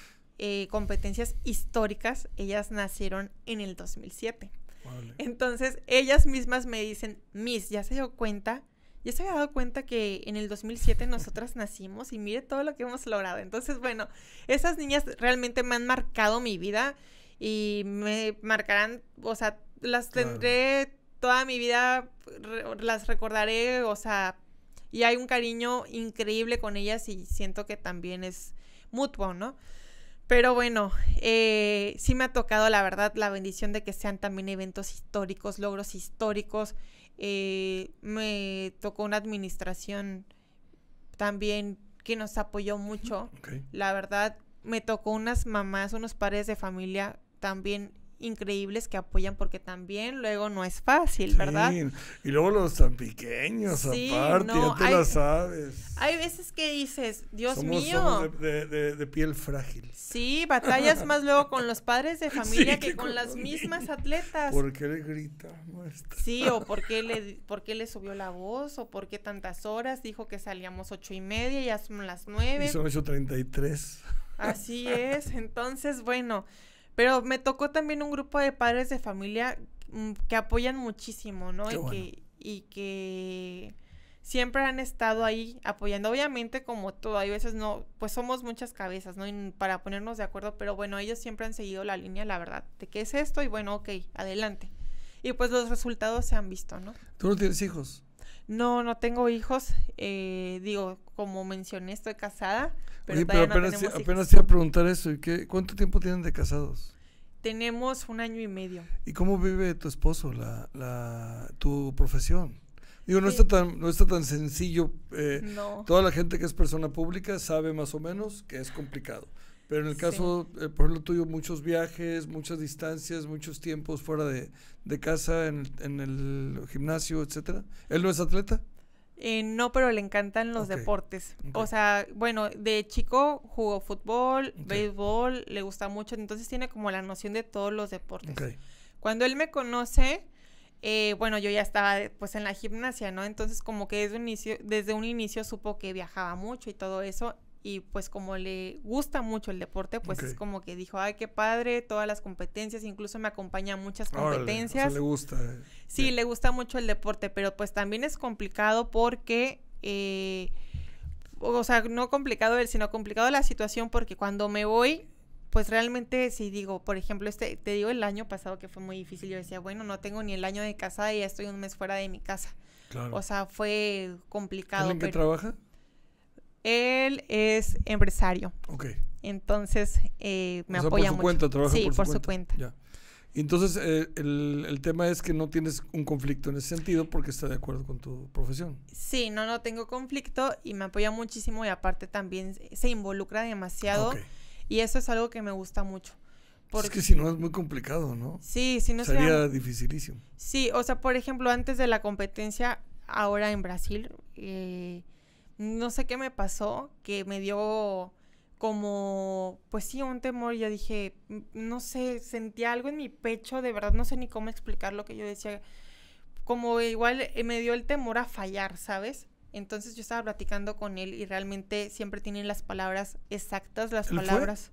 competencias históricas, ellas nacieron en el 2007. Vale. Entonces, ellas mismas me dicen, Miss, ya se había dado cuenta que en el 2007 nosotras nacimos y mire todo lo que hemos logrado. Entonces, bueno, esas niñas realmente me han marcado mi vida y me marcarán, o sea, las tendré toda mi vida, las recordaré, o sea, y hay un cariño increíble con ellas y siento que también es mutuo, ¿no? Pero bueno, sí me ha tocado, la verdad, la bendición de que sean también eventos históricos, logros históricos. Me tocó una administración también que nos apoyó mucho. Okay. La verdad, me tocó unas mamás, unos padres de familia también increíbles que apoyan, porque también luego no es fácil, sí, ¿verdad? Y luego los tampiqueños, sí, aparte, no, ya te la sabes. Hay veces que dices, Dios mío. Somos de piel frágil. Sí, batallas más luego con los padres de familia, sí, que con las mismas atletas. ¿Por qué le grita? Sí, o por qué le subió la voz, o por qué tantas horas, dijo que salíamos 8:30, ya son las 9. Y son 8:33. Así es, entonces, bueno... Pero me tocó también un grupo de padres de familia que apoyan muchísimo, ¿no? Y que siempre han estado ahí apoyando. Obviamente, como todo, hay veces no, pues somos muchas cabezas, ¿no? Y para ponernos de acuerdo, pero bueno, ellos siempre han seguido la línea, la verdad, de qué es esto y bueno, ok, adelante. Y pues los resultados se han visto, ¿no? ¿Tú no tienes hijos? No, no tengo hijos, digo, como mencioné, estoy casada, pero sí, todavía pero no apenas te iba a preguntar eso, ¿y qué? ¿Cuánto tiempo tienen de casados? Tenemos 1 año y medio. ¿Y cómo vive tu esposo tu profesión? Digo, no, sí, no está tan sencillo, no. Toda la gente que es persona pública sabe más o menos que es complicado, pero en el caso, sí, por ejemplo, tuyo, muchos viajes, muchas distancias, muchos tiempos fuera de casa, en el gimnasio, etcétera. ¿Él no es atleta? No, pero le encantan los deportes. O sea, bueno, de chico jugó fútbol, béisbol, le gusta mucho, entonces tiene como la noción de todos los deportes. Cuando él me conoce, bueno, yo ya estaba pues en la gimnasia, ¿no? Entonces como que desde un inicio supo que viajaba mucho y todo eso. Y pues como le gusta mucho el deporte, pues es como que dijo, ay, qué padre, todas las competencias, incluso me acompaña a muchas competencias. Órale, o sea, le gusta. Sí, le gusta mucho el deporte, pero pues también es complicado porque o sea, no complicado él, sino complicado la situación, porque cuando me voy, pues realmente si digo, por ejemplo, te digo el año pasado que fue muy difícil, yo decía, bueno, no tengo ni el año de casada y ya estoy un mes fuera de mi casa. Claro. O sea, fue complicado. ¿En qué trabaja? Él es empresario. Ok. Entonces, me apoya mucho. Por su cuenta, trabaja por su cuenta. Ya. Entonces, el tema es que no tienes un conflicto en ese sentido porque está de acuerdo con tu profesión. Sí, no tengo conflicto y me apoya muchísimo, y aparte también se involucra demasiado. Okay. Y eso es algo que me gusta mucho. Porque, es que si no es muy complicado, ¿no? Sí, si no sería dificilísimo. Sí, o sea, por ejemplo, antes de la competencia, ahora en Brasil, no sé qué me pasó, que me dio como, pues sí, un temor. Yo dije, no sé, sentía algo en mi pecho, de verdad, no sé ni cómo explicar lo que yo decía. Como igual me dio el temor a fallar, ¿sabes? Entonces yo estaba platicando con él y realmente siempre tienen las palabras exactas, las palabras. ¿Fue?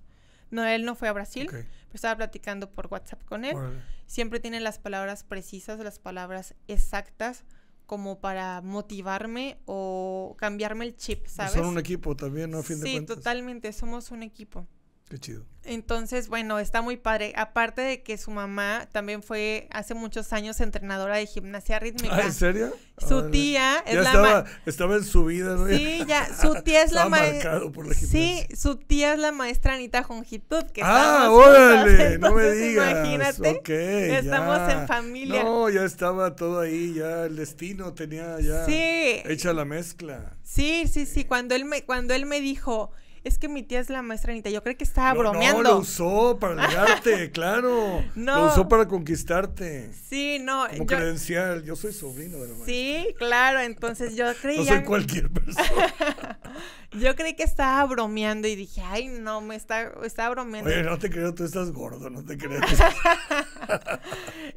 No, él no fue a Brasil, okay, pero estaba platicando por WhatsApp con él. Bueno. Siempre tienen las palabras precisas, las palabras exactas, como para motivarme o cambiarme el chip, ¿sabes? Son un equipo también, ¿no? A fin de cuentas. Sí, totalmente, somos un equipo. Qué chido. Entonces, bueno, está muy padre. Aparte de que su mamá también fue hace muchos años entrenadora de gimnasia rítmica. ¿Ah, en serio? Su tía es ya la estaba en su vida, ¿no? Sí, ya, su tía es la maestra. Sí, su tía es la maestra Anita Jongitud, que ¡ah, órale! Entonces, no me digas. Imagínate. Okay, estamos ya en familia. No, ya estaba todo ahí, ya el destino tenía ya hecha la mezcla. Sí, cuando él me dijo, es que mi tía es la maestra Anita, yo creo que estaba bromeando. No, lo usó para negarte, claro. No. Lo usó para conquistarte. Sí, no. Como credencial, yo soy sobrino de la maestra. Sí, claro, entonces yo creía. No soy cualquier persona. Yo creí que estaba bromeando y dije, ay, no, me está bromeando. Oye, no te creo, tú estás gordo, no te creo.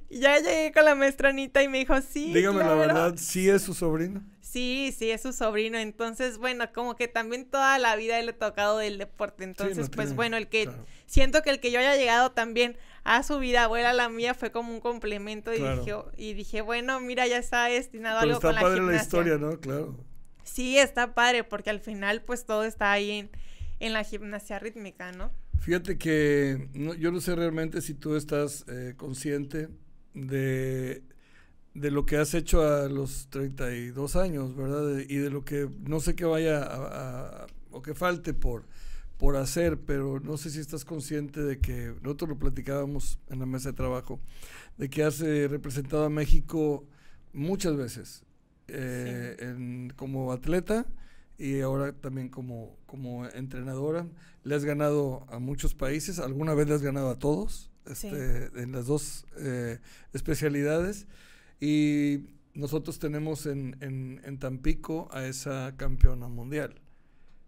Ya llegué con la maestra Anita y me dijo, sí, dígame claro, la verdad, ¿sí es su sobrino? Sí, es su sobrino. Entonces, bueno, como que también toda la vida él ha tocado del deporte. Entonces, sí, pues bueno, el que siento que el que yo haya llegado también a su vida, abuela, la mía, fue como un complemento. Y, dije, bueno, mira, ya está destinado algo con la gimnasia. Pero está padre la historia, ¿no? Claro. Sí, está padre, porque al final, pues todo está ahí en la gimnasia rítmica, ¿no? Fíjate que yo no sé realmente si tú estás consciente de lo que has hecho a los 32 años, ¿verdad? Y de lo que no sé qué vaya o que falte por hacer, pero no sé si estás consciente de que, nosotros lo platicábamos en la mesa de trabajo, de que has representado a México muchas veces, como atleta y ahora también como entrenadora. Le has ganado a muchos países, alguna vez le has ganado a todos, en las dos especialidades. Y nosotros tenemos en Tampico a esa campeona mundial.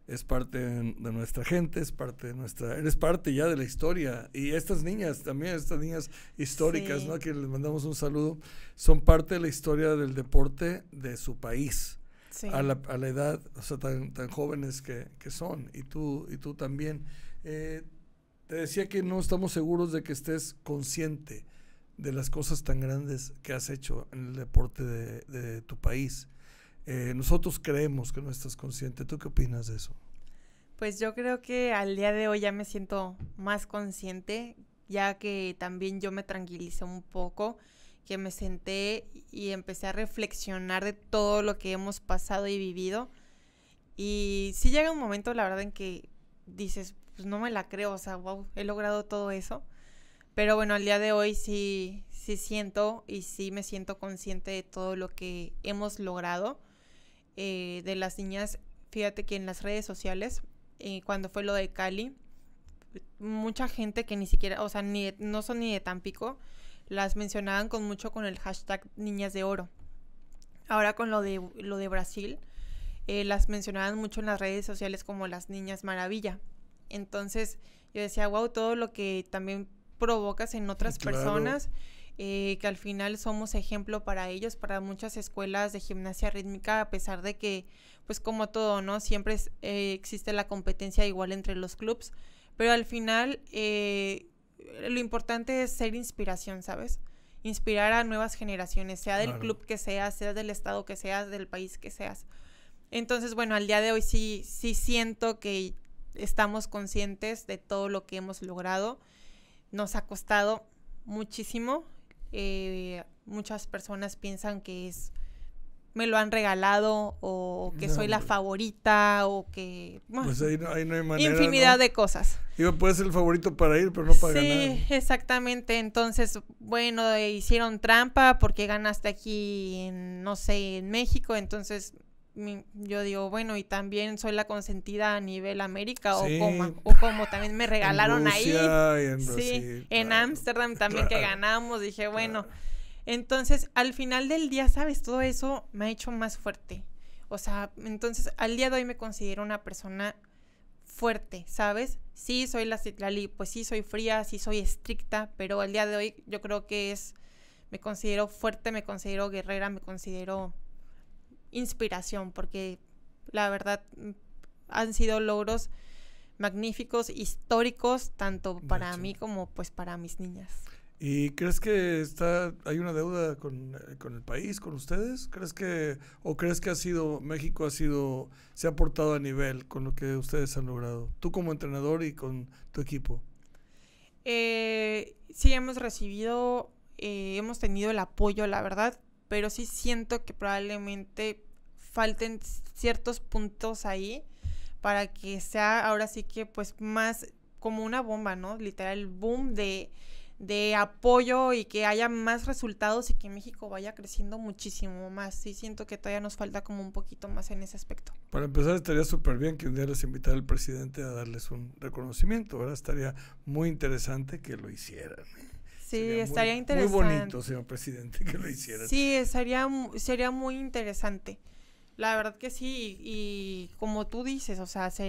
Es parte de nuestra gente, es parte de nuestra, eres parte ya de la historia. Y estas niñas también, estas niñas históricas, ¿no? Que les mandamos un saludo, son parte de la historia del deporte de su país. Sí. A la edad, o sea, tan jóvenes que son. Y tú también. Te decía que no estamos seguros de que estés consciente de las cosas tan grandes que has hecho en el deporte de tu país. Nosotros creemos que no estás consciente. ¿Tú qué opinas de eso? Pues yo creo que al día de hoy ya me siento más consciente, ya que también yo me tranquilicé un poco, que me senté y empecé a reflexionar de todo lo que hemos pasado y vivido. Y sí llega un momento, la verdad, en que dices, pues no me la creo, o sea, wow, he logrado todo eso. Pero bueno, al día de hoy sí siento y sí me siento consciente de todo lo que hemos logrado. De las niñas, fíjate que en las redes sociales, cuando fue lo de Cali, mucha gente que ni siquiera, o sea, no son ni de Tampico, las mencionaban con el hashtag Niñas de Oro. Ahora con lo de Brasil, las mencionaban mucho en las redes sociales como las Niñas Maravilla. Entonces yo decía, wow, todo lo que también provocas en otras personas, que al final somos ejemplo para ellos, para muchas escuelas de gimnasia rítmica, a pesar de que, pues como todo, ¿no? Siempre existe la competencia igual entre los clubs, pero al final lo importante es ser inspiración, ¿sabes? Inspirar a nuevas generaciones, sea del club que seas del estado que seas, del país que seas. Entonces, bueno, al día de hoy sí siento que estamos conscientes de todo lo que hemos logrado. Nos ha costado muchísimo. Muchas personas piensan que es, me lo han regalado, o que no, soy la favorita, o que... Bueno, pues ahí no hay manera, infinidad de cosas. Digo, puedes ser el favorito para ir, pero no para ganar. Sí, exactamente. Entonces, bueno, hicieron trampa porque ganaste aquí, en, no sé, en México. Entonces, yo digo, bueno, y también soy la consentida a nivel América, sí, o como también me regalaron en Rusia, ahí. Y en Brasil, sí, claro, en Ámsterdam también, claro, que ganamos. Dije, bueno... Claro. Entonces, al final del día, ¿sabes? Todo eso me ha hecho más fuerte. O sea, entonces, al día de hoy me considero una persona fuerte, ¿sabes? Sí, soy la Citlaly, pues sí, soy fría, sí, soy estricta, pero al día de hoy yo creo que es... Me considero fuerte, me considero guerrera, me considero inspiración, porque la verdad han sido logros magníficos, históricos, tanto para mí como pues para mis niñas. ¿Y crees que hay una deuda con el país, con ustedes? ¿Crees que México se ha portado a nivel con lo que ustedes han logrado? Tú como entrenador y con tu equipo. Sí, hemos tenido el apoyo, la verdad, pero sí siento que probablemente falten ciertos puntos ahí para que sea ahora sí que pues más como una bomba, ¿no? Literal, el boom de apoyo y que haya más resultados y que México vaya creciendo muchísimo más. Sí siento que todavía nos falta como un poquito más en ese aspecto. Para empezar, estaría súper bien que un día les invitara al presidente a darles un reconocimiento, ¿verdad? Estaría muy interesante que lo hicieran. Sí, estaría muy interesante. Muy bonito, señor presidente, que lo hicieran. Sí, sería muy interesante. La verdad que sí, y como tú dices, o sea, las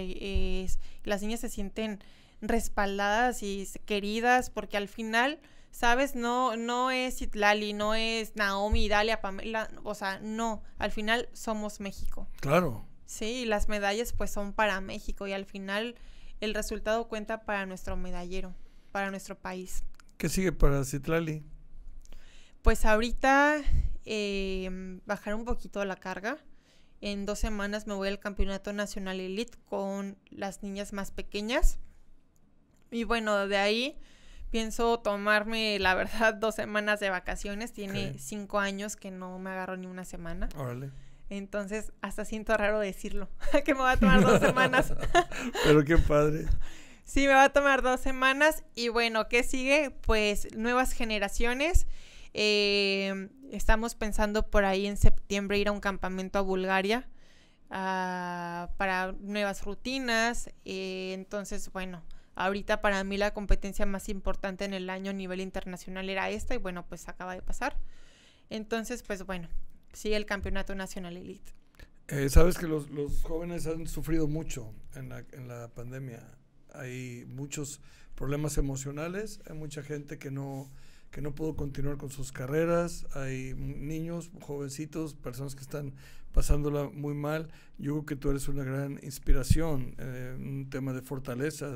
niñas se sienten respaldadas y queridas, porque al final, ¿sabes? No es Citlaly, no es Naomi, Idalia, Pamela, o sea, no, al final somos México. Claro. Sí, y las medallas pues son para México, y al final el resultado cuenta para nuestro medallero, para nuestro país. ¿Qué sigue para Citlaly? Pues ahorita bajar un poquito la carga. En 2 semanas me voy al Campeonato Nacional Elite con las niñas más pequeñas. Y bueno, de ahí pienso tomarme, la verdad, 2 semanas de vacaciones. Tiene 5 años que no me agarro ni una semana. Órale. Entonces, hasta siento raro decirlo, que me va a tomar 2 semanas. Pero qué padre. Sí, me va a tomar 2 semanas. Y bueno, ¿qué sigue? Pues nuevas generaciones. Estamos pensando por ahí en septiembre ir a un campamento a Bulgaria para nuevas rutinas. Entonces, bueno... Ahorita para mí la competencia más importante en el año a nivel internacional era esta, y bueno, pues acaba de pasar. Entonces, pues bueno, sí, el Campeonato Nacional Elite. Sabes que los jóvenes han sufrido mucho en la pandemia. Hay muchos problemas emocionales, hay mucha gente que no pudo continuar con sus carreras, hay niños, jovencitos, personas que están pasándola muy mal. Yo creo que tú eres una gran inspiración, un tema de fortaleza,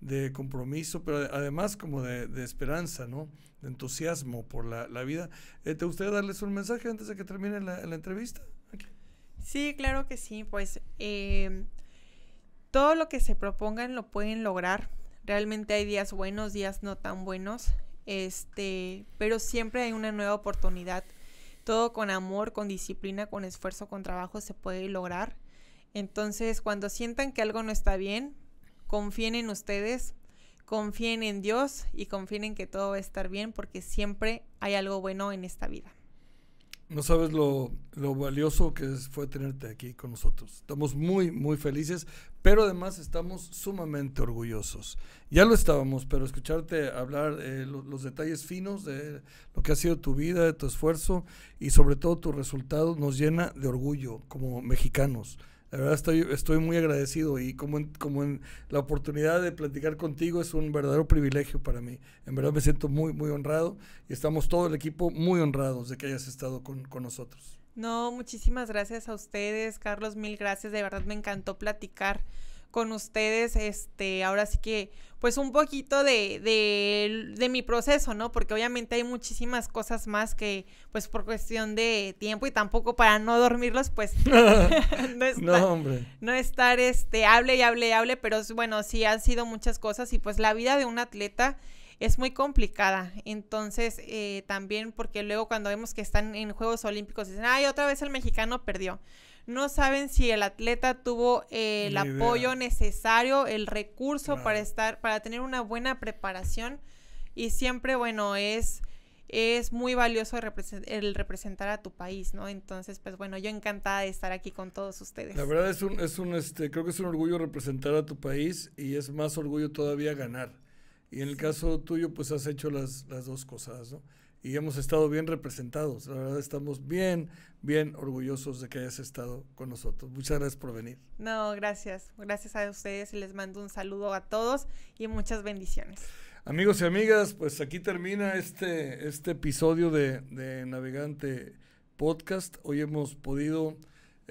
de compromiso, pero además como de esperanza, ¿no? De entusiasmo por la vida. ¿Te gustaría darles un mensaje antes de que termine la entrevista? Aquí. Sí, claro que sí. Pues todo lo que se propongan lo pueden lograr. Realmente hay días buenos, días no tan buenos, pero siempre hay una nueva oportunidad. Todo con amor, con disciplina, con esfuerzo, con trabajo se puede lograr. Entonces, cuando sientan que algo no está bien, confíen en ustedes, confíen en Dios y confíen en que todo va a estar bien, porque siempre hay algo bueno en esta vida. No sabes lo valioso que fue tenerte aquí con nosotros. Estamos muy, muy felices, pero además estamos sumamente orgullosos. Ya lo estábamos, pero escucharte hablar los detalles finos de lo que ha sido tu vida, de tu esfuerzo y sobre todo tus resultados nos llena de orgullo como mexicanos. La verdad estoy muy agradecido, y como en la oportunidad de platicar contigo es un verdadero privilegio para mí. En verdad me siento muy, muy honrado, y estamos todo el equipo muy honrados de que hayas estado con nosotros. No, muchísimas gracias a ustedes, Carlos, mil gracias. De verdad me encantó platicar con ustedes, ahora sí que, pues un poquito de mi proceso, ¿no? Porque obviamente hay muchísimas cosas más que, pues por cuestión de tiempo y tampoco para no dormirlos, pues, no estar, hable, pero bueno, sí han sido muchas cosas y pues la vida de un atleta es muy complicada. Entonces, también porque luego cuando vemos que están en Juegos Olímpicos, dicen, ay, otra vez el mexicano perdió. No saben si el atleta tuvo el apoyo necesario, el recurso para tener una buena preparación. Y siempre, bueno, es muy valioso el representar a tu país, ¿no? Entonces, pues bueno, yo encantada de estar aquí con todos ustedes. La verdad creo que es un orgullo representar a tu país y es más orgullo todavía ganar. Y en el caso tuyo, pues has hecho las dos cosas, ¿no? Y hemos estado bien representados, la verdad estamos bien orgullosos de que hayas estado con nosotros. Muchas gracias por venir. No, gracias, gracias a ustedes y les mando un saludo a todos y muchas bendiciones. Amigos y amigas, pues aquí termina este episodio de Navegante Podcast. Hoy hemos podido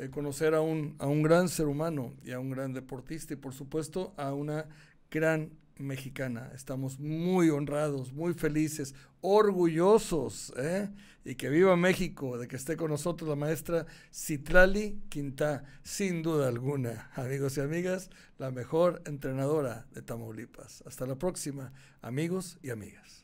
conocer a un gran ser humano y a un gran deportista y por supuesto a una gran mexicana. Estamos muy honrados, muy felices, orgullosos, ¿eh? Y que viva México, de que esté con nosotros la maestra Citlaly Quintá, sin duda alguna. Amigos y amigas, la mejor entrenadora de Tamaulipas. Hasta la próxima, amigos y amigas.